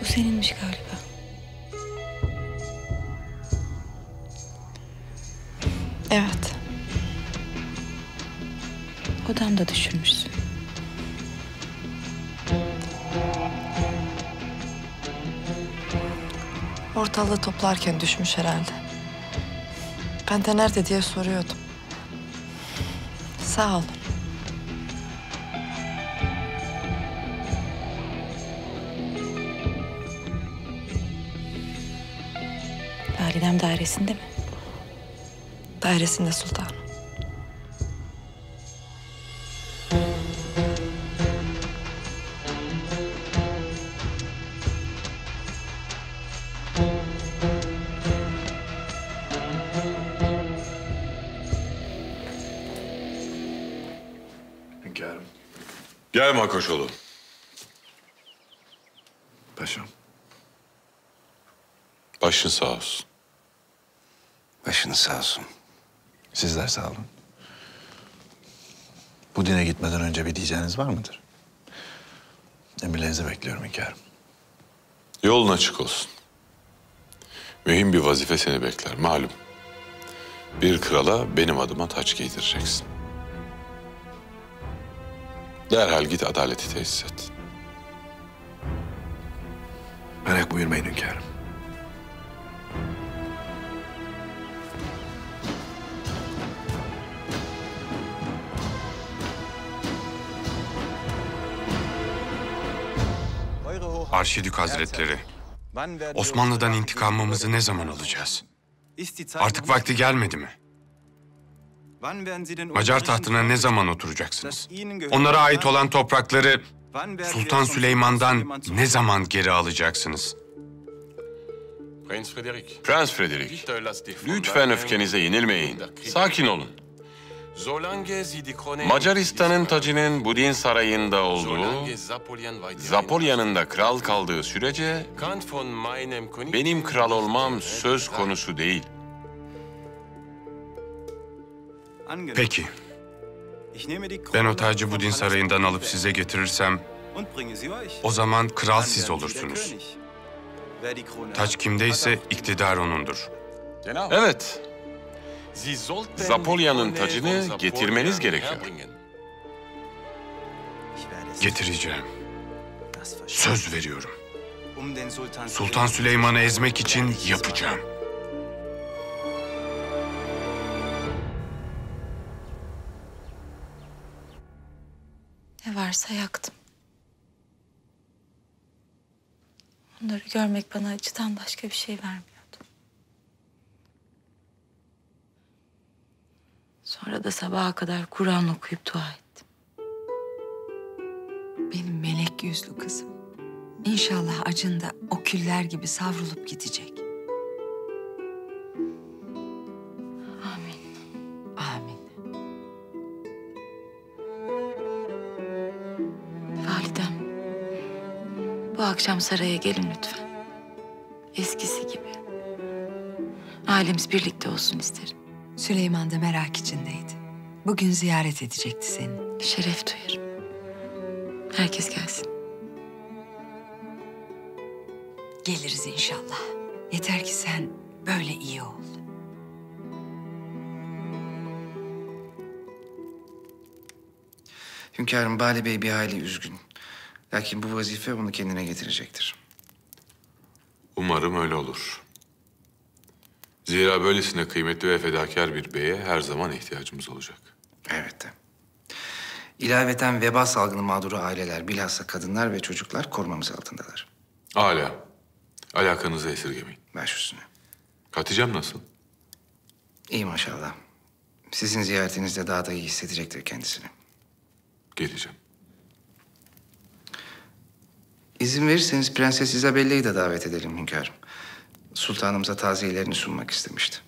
Bu seninmiş galiba. Evet. Odamda düşürmüşsün. Ortalığı toplarken düşmüş herhalde. Ben de nerede diye soruyordum. Sağ olun. Validem dairesinde mi? Dairesinde sultanım. Gel Makoşoğlu. Paşam. Başın sağ olsun. Başınız sağ olsun. Sizler sağ olun. Budin'e gitmeden önce bir diyeceğiniz var mıdır? Emirlerinizi bekliyorum hünkârım. Yolun açık olsun. Mühim bir vazife seni bekler malum. Bir krala benim adıma taç giydireceksin. Derhal git adaleti tesis et. Merak buyurmayın hünkârım. Arşidük Hazretleri, Osmanlı'dan intikamımızı ne zaman alacağız? Artık vakti gelmedi mi? Macar tahtına ne zaman oturacaksınız? Onlara ait olan toprakları Sultan Süleyman'dan ne zaman geri alacaksınız? Prens Frederick, lütfen öfkenize yenilmeyin. Sakin olun. Macaristan'ın tacının Budin sarayında olduğu, Zapolya'nın da kral kaldığı sürece benim kral olmam söz konusu değil. Peki. Ben o tacı Budin sarayından alıp size getirirsem, o zaman kral siz olursunuz. Taç kimdeyse iktidar onundur. Evet. Zapolya'nın tacını getirmeniz gerekiyor. Getireceğim. Söz veriyorum. Sultan Süleyman'ı ezmek için yapacağım. Ne varsa yaktım. Onları görmek bana acıdan başka bir şey vermiyor. Sonra da sabaha kadar Kur'an okuyup dua ettim. Benim melek yüzlü kızım. İnşallah acında o küller gibi savrulup gidecek. Amin. Amin. Validem, bu akşam saraya gelin lütfen. Eskisi gibi. Ailemiz birlikte olsun isterim. Süleyman da merak içindeydi. Bugün ziyaret edecekti seni. Şeref duyarım. Herkes gelsin. Geliriz inşallah. Yeter ki sen böyle iyi ol. Hünkârım, Bali Bey bir hayli üzgün. Lakin bu vazife onu kendine getirecektir. Umarım öyle olur. Zira böylesine kıymetli ve fedakar bir beye her zaman ihtiyacımız olacak. Evet. İlaveten veba salgını mağduru aileler, bilhassa kadınlar ve çocuklar korumamız altındalar. Âlâ. Alakanızı esirgemeyin. Baş üstüne. Hatice'm nasıl? İyi maşallah. Sizin ziyaretinizde daha da iyi hissedecektir kendisini. Geleceğim. İzin verirseniz Prenses Isabella'yı da davet edelim hünkârım. Sultanımıza taziyelerini sunmak istemişti.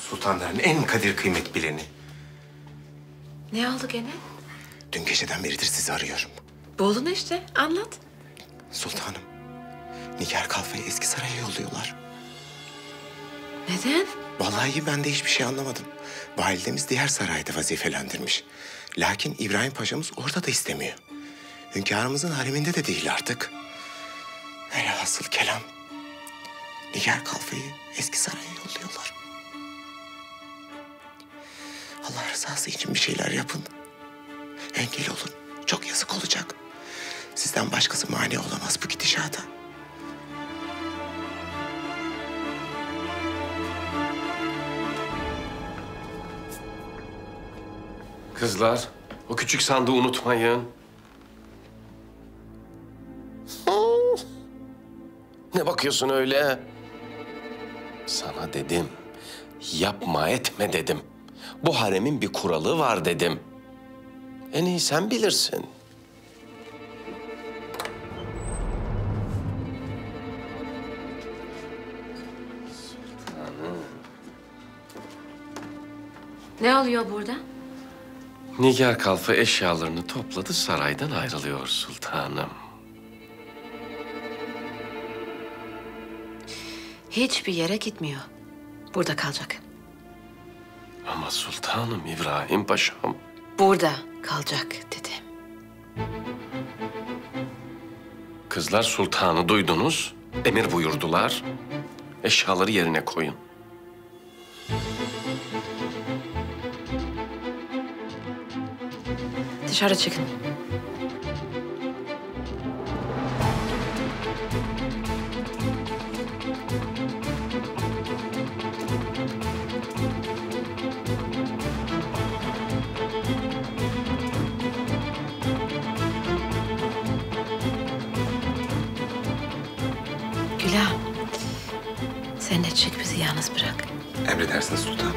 Sultanların en kadir kıymet bileni. Ne oldu gene? Dün geceden beridir sizi arıyorum. Bolun işte, anlat. Sultanım, Nigar Kalfa'yı eski saraya yolluyorlar. Neden? Vallahi ben de hiçbir şey anlamadım. Validemiz diğer sarayda vazifelendirmiş. Lakin İbrahim Paşa'mız orada da istemiyor. Hünkârımızın hareminde de değil artık. Velhasıl kelam, Nigar Kalfa'yı eski saraya yolluyorlar. Allah rızası için bir şeyler yapın. Engel olun. Çok yazık olacak. Sizden başkası mani olamaz bu gidişata. Kızlar, o küçük sandığı unutmayın. Ne bakıyorsun öyle? Sana dedim, yapma etme dedim. Bu haremin bir kuralı var dedim. En iyi sen bilirsin. Ne oluyor burada? Nigar Kalfa eşyalarını topladı, saraydan ayrılıyor sultanım. Hiçbir yere gitmiyor. Burada kalacak. Ama sultanım, İbrahim Paşa'm. Burada kalacak dedim. Kızlar, sultanı duydunuz. Emir buyurdular. Eşyaları yerine koyun. Dışarı çıkın. Emredersiniz sultanım.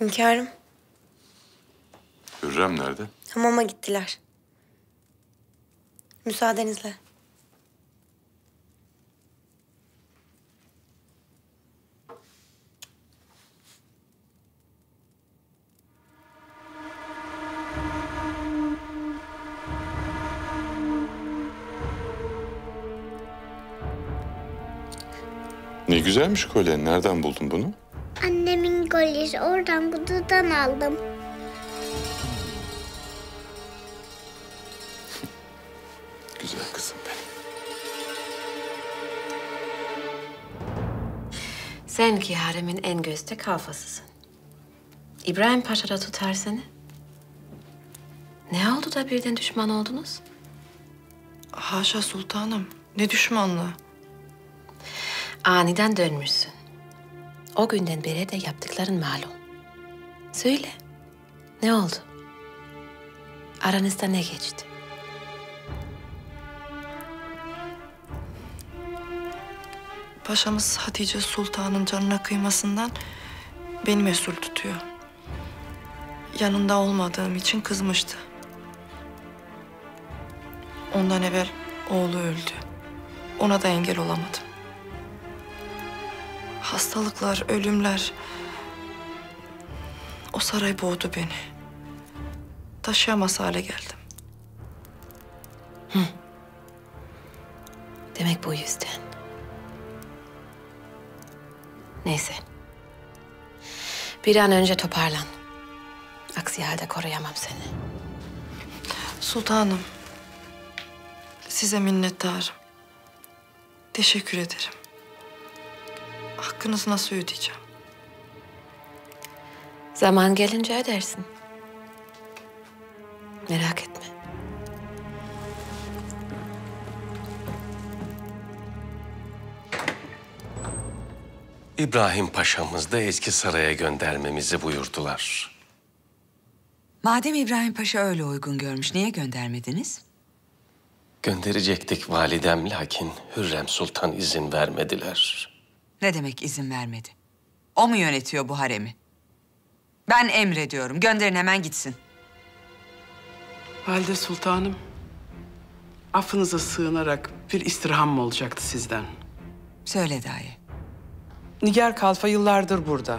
Hünkârım. Hürrem nerede? Hamama gittiler. Müsaadenizle. Ne güzelmiş kolye. Nereden buldun bunu? Annemin kolyesi. Oradan, Budin'den aldım. Güzel kızım benim. Sen ki haremin en gözde kalfasısın. İbrahim Paşa da tutar seni. Ne oldu da birden düşman oldunuz? Haşa sultanım. Ne düşmanlığı? Aniden dönmüşsün. O günden beri de yaptıkların malum. Söyle, ne oldu? Aranızda ne geçti? Paşamız Hatice Sultan'ın canına kıymasından beni mesul tutuyor. Yanında olmadığım için kızmıştı. Ondan evvel oğlu öldü. Ona da engel olamadım. Hastalıklar, ölümler. O saray boğdu beni. Taşıyamaz hale geldim. Hı. Demek bu yüzden. Neyse. Bir an önce toparlan. Aksi halde koruyamam seni. Sultanım. Size minnettarım. Teşekkür ederim. Hakkınızı nasıl ödeyeceğim? Zaman gelince ödersin. Merak etme. İbrahim Paşa'mız da eski saraya göndermemizi buyurdular. Madem İbrahim Paşa öyle uygun görmüş, niye göndermediniz? Gönderecektik validem, lakin Hürrem Sultan izin vermediler. Ne demek izin vermedi? O mu yönetiyor bu haremi? Ben emrediyorum. Gönderin hemen gitsin. Valide Sultanım, affınıza sığınarak bir istirham olacaktı sizden. Söyle dahi. Nigar Kalfa yıllardır burada.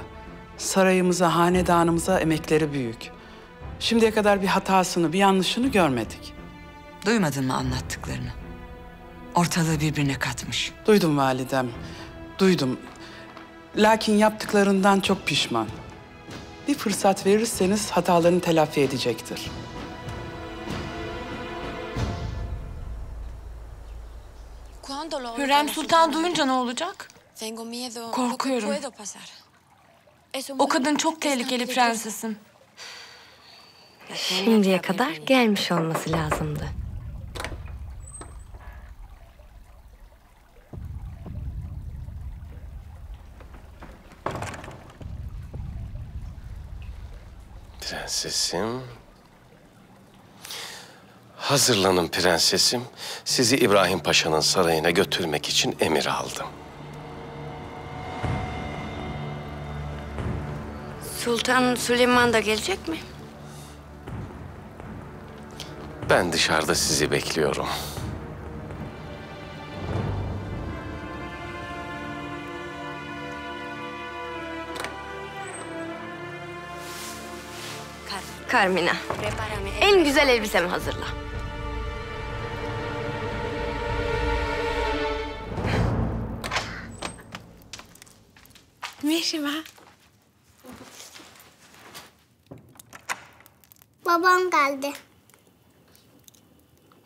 Sarayımıza, hanedanımıza emekleri büyük. Şimdiye kadar bir hatasını, bir yanlışını görmedik. Duymadın mı anlattıklarını? Ortalığı birbirine katmış. Duydum validem. Duydum. Lakin yaptıklarından çok pişman. Bir fırsat verirseniz hatalarını telafi edecektir. Hürrem Sultan duyunca ne olacak? Korkuyorum. O kadın çok tehlikeli prensesim. Şimdiye kadar gelmiş olması lazımdı. Prensesim. Hazırlanın prensesim. Sizi İbrahim Paşa'nın sarayına götürmek için emir aldım. Sultan Süleyman da gelecek mi? Ben dışarıda sizi bekliyorum. Carmine, en güzel elbisemi hazırla. Merhaba. Babam geldi.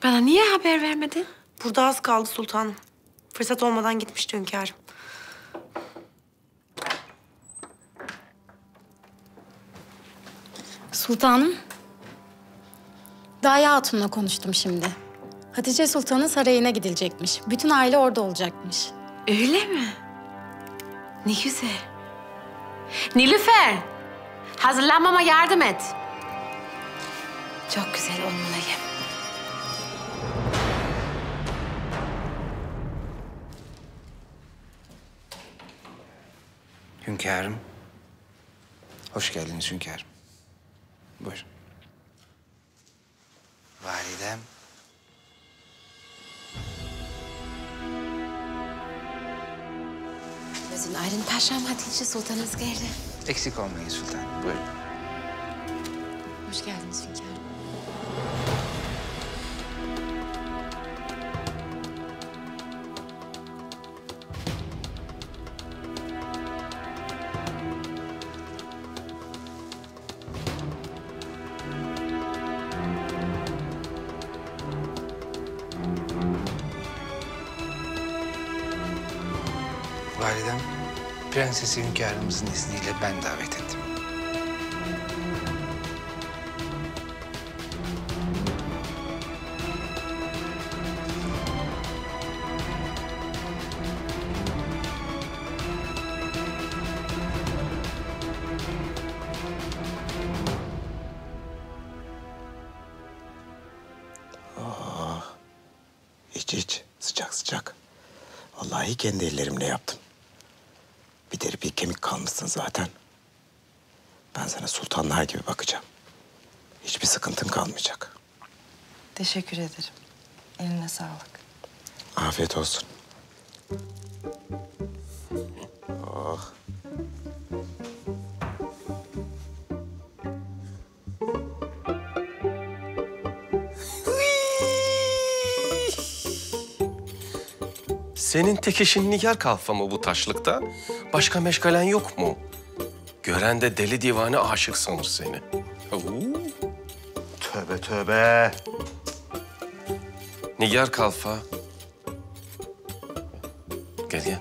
Bana niye haber vermedin? Burada az kaldı sultanım. Fırsat olmadan gitmişti hünkârım. Sultanım, Derya Hatun'la konuştum şimdi. Hatice Sultan'ın sarayına gidilecekmiş. Bütün aile orada olacakmış. Öyle mi? Ne güzel. Nilüfer, hazırlanmama yardım et. Çok güzel olmalıyım. Hünkârım, hoş geldiniz hünkârım. Buyur. Validem. Bizim Aylin Paşa'm, Hatice Sultan'ımız geldi. Eksik olmayın sultan. Buyurun. Hoş geldiniz hünkârım. Validem, prensesi hünkârımızın izniyle ben davet ettim. Oh, iç sıcak sıcak. Vallahi kendi ellerimle yaptım. Bir deri bir kemik kalmışsın zaten. Ben sana sultanlar gibi bakacağım. Hiçbir sıkıntın kalmayacak. Teşekkür ederim. Eline sağlık. Afiyet olsun. Oh. Senin tek işin Nigar Kalfa mı bu taşlıkta? Başka meşgalen yok mu? Gören de deli divane aşık sanır seni. Oo. Tövbe tövbe. Nigar Kalfa. Gel gel.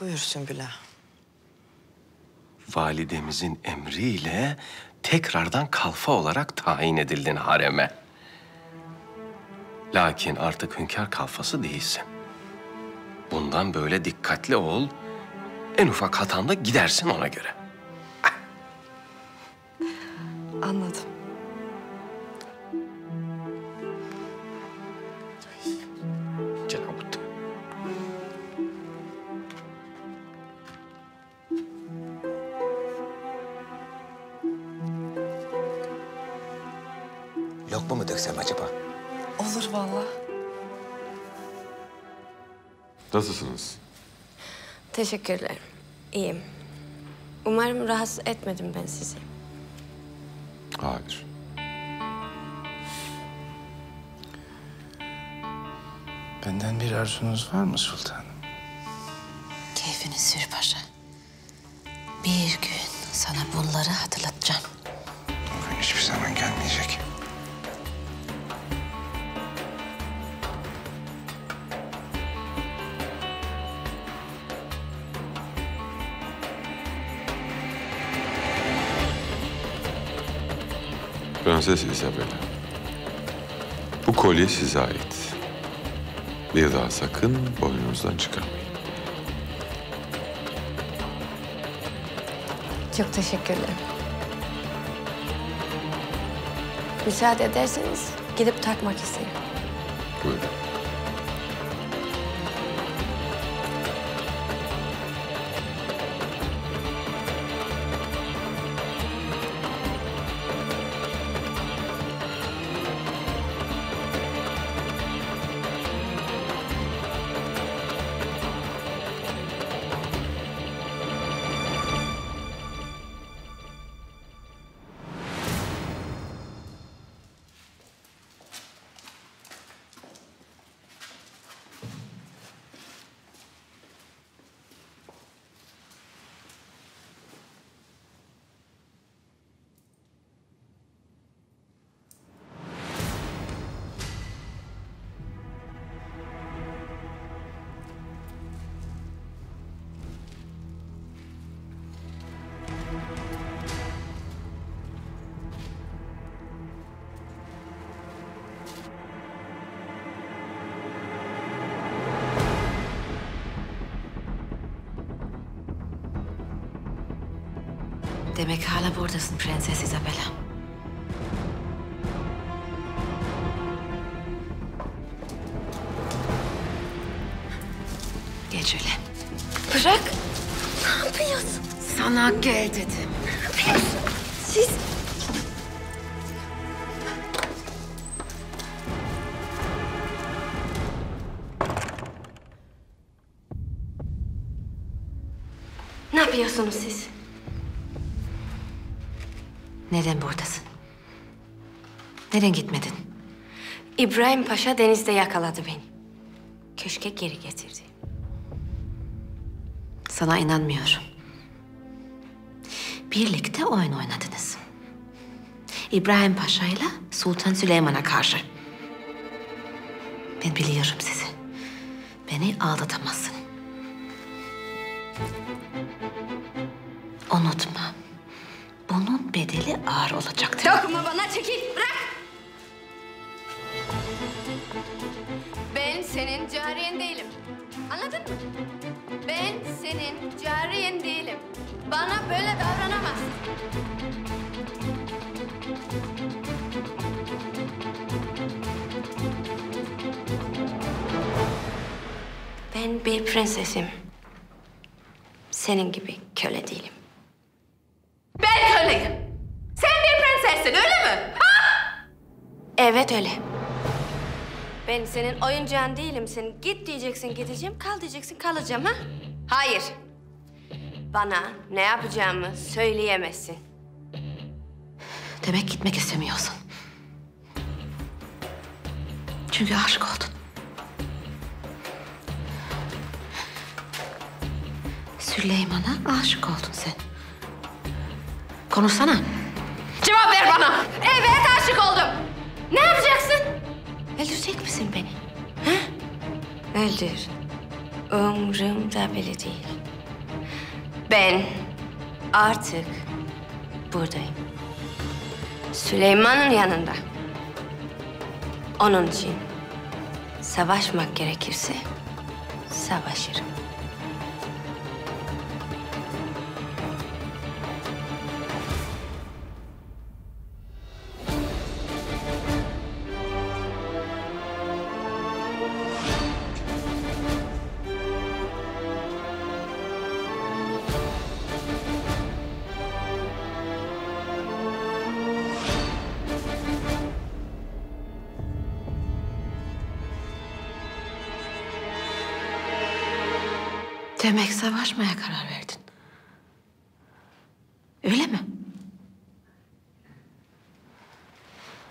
Buyur Sümbül Ağa. Validemizin emriyle tekrardan kalfa olarak tayin edildin hareme. Lakin artık hünkâr kalfası değilsin. Bundan böyle dikkatli ol. En ufak hatanda gidersin ona göre. Anladım. Lokma mı döksem acaba? Olur vallahi. Nasılsınız? Teşekkürler. İyiyim. Umarım rahatsız etmedim ben sizi. Hayır. Benden bir arzunuz var mı sultanım? Keyfini sür paşa. Bir gün sana bunları hatırlatacağım. O gün hiçbir zaman gelmeyecek. Prenses Isabella, bu kolye size ait. Bir daha sakın boynunuzdan çıkarmayın. Çok teşekkür ederim. Müsaade ederseniz gidip takmak isterim. Buyurun. Demek hala buradasın Prenses Isabella. Gel şöyle. Bırak. Ne yapıyorsun? Sana gel dedim. Ne yapıyorsun? Siz... Ne yapıyorsunuz siz? Neden buradasın? Neden gitmedin? İbrahim Paşa denizde yakaladı beni. Köşke geri getirdi. Sana inanmıyorum. Birlikte oyun oynadınız. İbrahim Paşa ile Sultan Süleyman'a karşı. Ben biliyorum sizi. Beni aldatamazsın. Unutma. Bunun bedeli ağır olacaktır. Dokunma bana, çekil, bırak! Ben senin cariyen değilim. Anladın mı? Ben senin cariyen değilim. Bana böyle davranamazsın. Ben bir prensesim. Senin gibi köle değilim. Ben köleyim. Sen bir prensessin, öyle mi? Ha? Evet, öyle. Ben senin oyuncağın değilim. Sen git diyeceksin, gideceğim. Kal diyeceksin, kalacağım, ha? Hayır. Bana ne yapacağımı söyleyemezsin. Demek gitmek istemiyorsun. Çünkü aşık oldun. Süleyman'a aşık oldun sen. Konuşsana. Cevap ver bana. Evet, aşık oldum. Ne yapacaksın? Öldürecek misin beni? Ha? Öldür. Umurumda bile değil. Ben artık buradayım. Süleyman'ın yanında. Onun için savaşmak gerekirse savaşırım. Demek savaşmaya karar verdin. Öyle mi?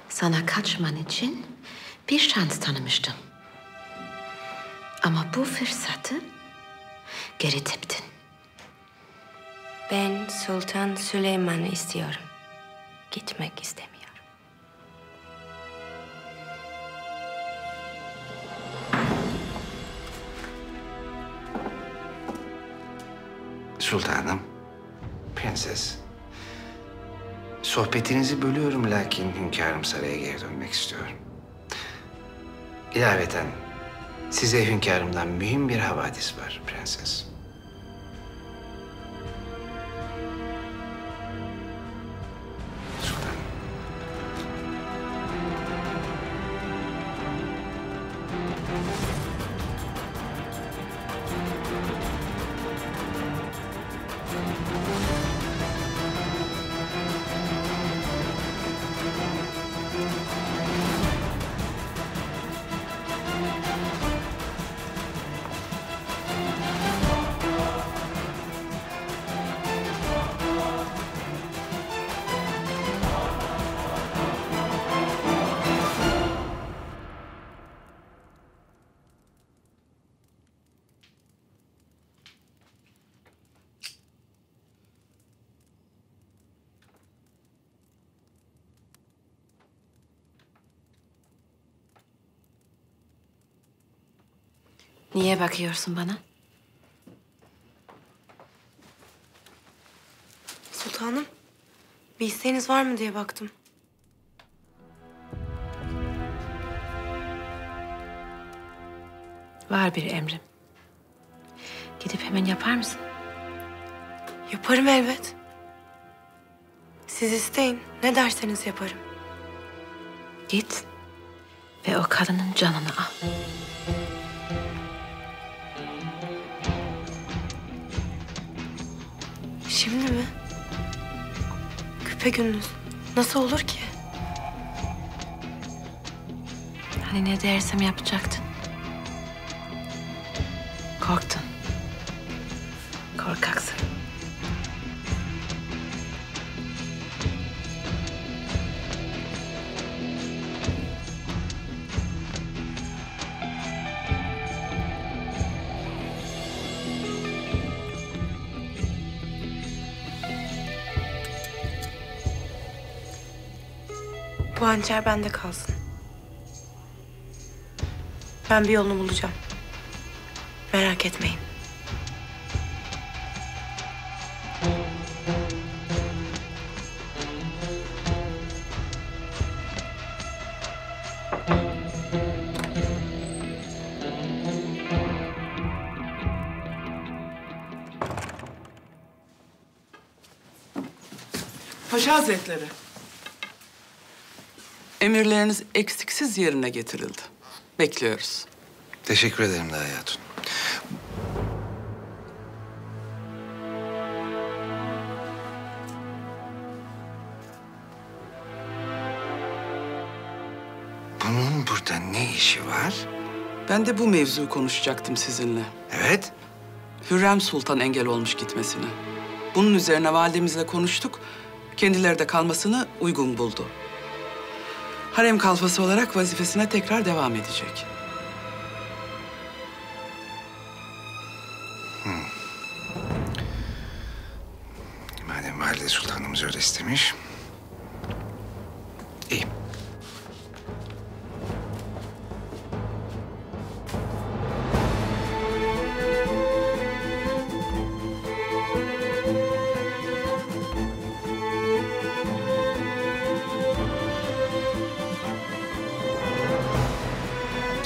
Sana kaçman için bir şans tanımıştım. Ama bu fırsatı geri teptin. Ben Sultan Süleyman'ı istiyorum. Gitmek istemiyorum. Sultanım, prenses. Sohbetinizi bölüyorum lakin hünkârım saraya geri dönmek istiyorum. İlaveten size hünkârımdan mühim bir havadis var prenses. Niye bakıyorsun bana? Sultanım, bir isteğiniz var mı diye baktım. Var bir emrim. Gidip hemen yapar mısın? Yaparım elbet. Siz isteyin, ne derseniz yaparım. Git ve o kadının canını al. Şimdi mi? Küpegündüz. Nasıl olur ki? Hani ne dersem yapacaktın? Korktun. Korkaksın. Bu hançer bende kalsın. Ben bir yolunu bulacağım. Merak etmeyin. Paşa Hazretleri. Emirleriniz eksiksiz yerine getirildi. Bekliyoruz. Teşekkür ederim Derya Hatun. Bunun burada ne işi var? Ben de bu mevzuyu konuşacaktım sizinle. Evet. Hürrem Sultan engel olmuş gitmesine. Bunun üzerine validemizle konuştuk. Kendileri de kalmasını uygun buldu. Harem kalfası olarak vazifesine tekrar devam edecek. Madem Valide Sultanımız öyle istemiş. İyi.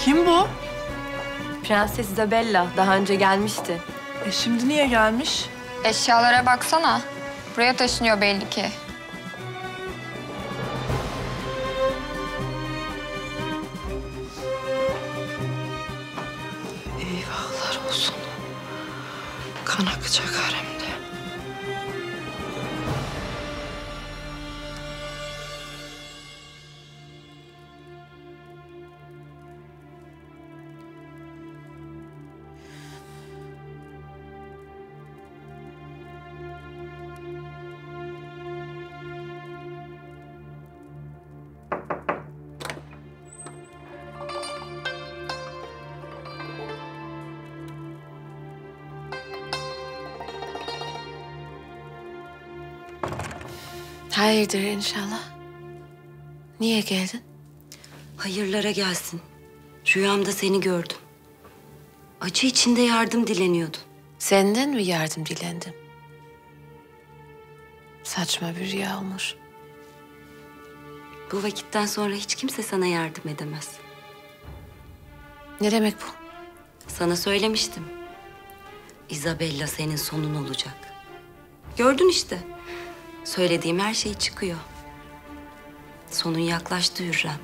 Kim bu? Prenses Isabella. Daha önce gelmişti. Şimdi niye gelmiş? Eşyalara baksana. Buraya taşınıyor belli ki. Eyvahlar olsun. Kan akacak haremde. Hayırdır inşallah. Niye geldin? Hayırlara gelsin. Rüyamda seni gördüm. Acı içinde yardım dileniyordun. Senden mi yardım dilendim? Saçma bir rüya olmuş. Bu vakitten sonra hiç kimse sana yardım edemez. Ne demek bu? Sana söylemiştim. Isabella senin sonun olacak. Gördün işte. Söylediğim her şey çıkıyor. Sonun yaklaştı Hürrem.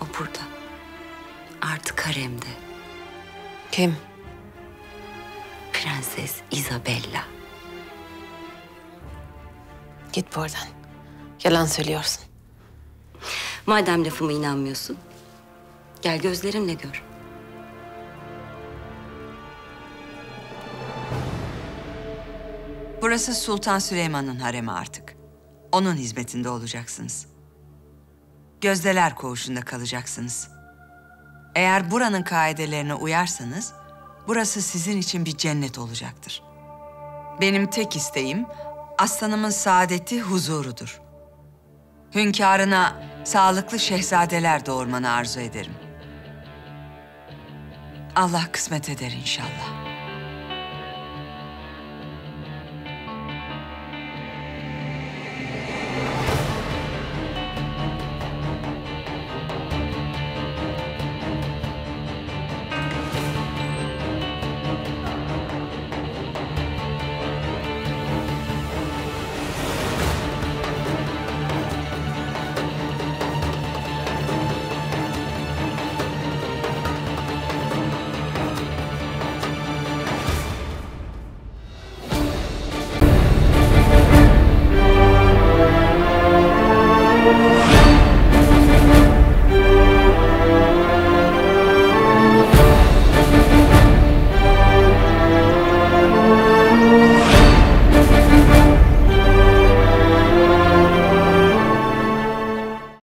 O burada. Artık haremde. Kim? Prenses Isabella. Git buradan. Yalan söylüyorsun. Madem lafıma inanmıyorsun, gel gözlerimle gör. Burası Sultan Süleyman'ın haremi artık. Onun hizmetinde olacaksınız. Gözdeler koğuşunda kalacaksınız. Eğer buranın kaidelerine uyarsanız, burası sizin için bir cennet olacaktır. Benim tek isteğim, aslanımın saadeti, huzurudur. Hünkârına sağlıklı şehzadeler doğurmanı arzu ederim. Allah kısmet eder inşallah.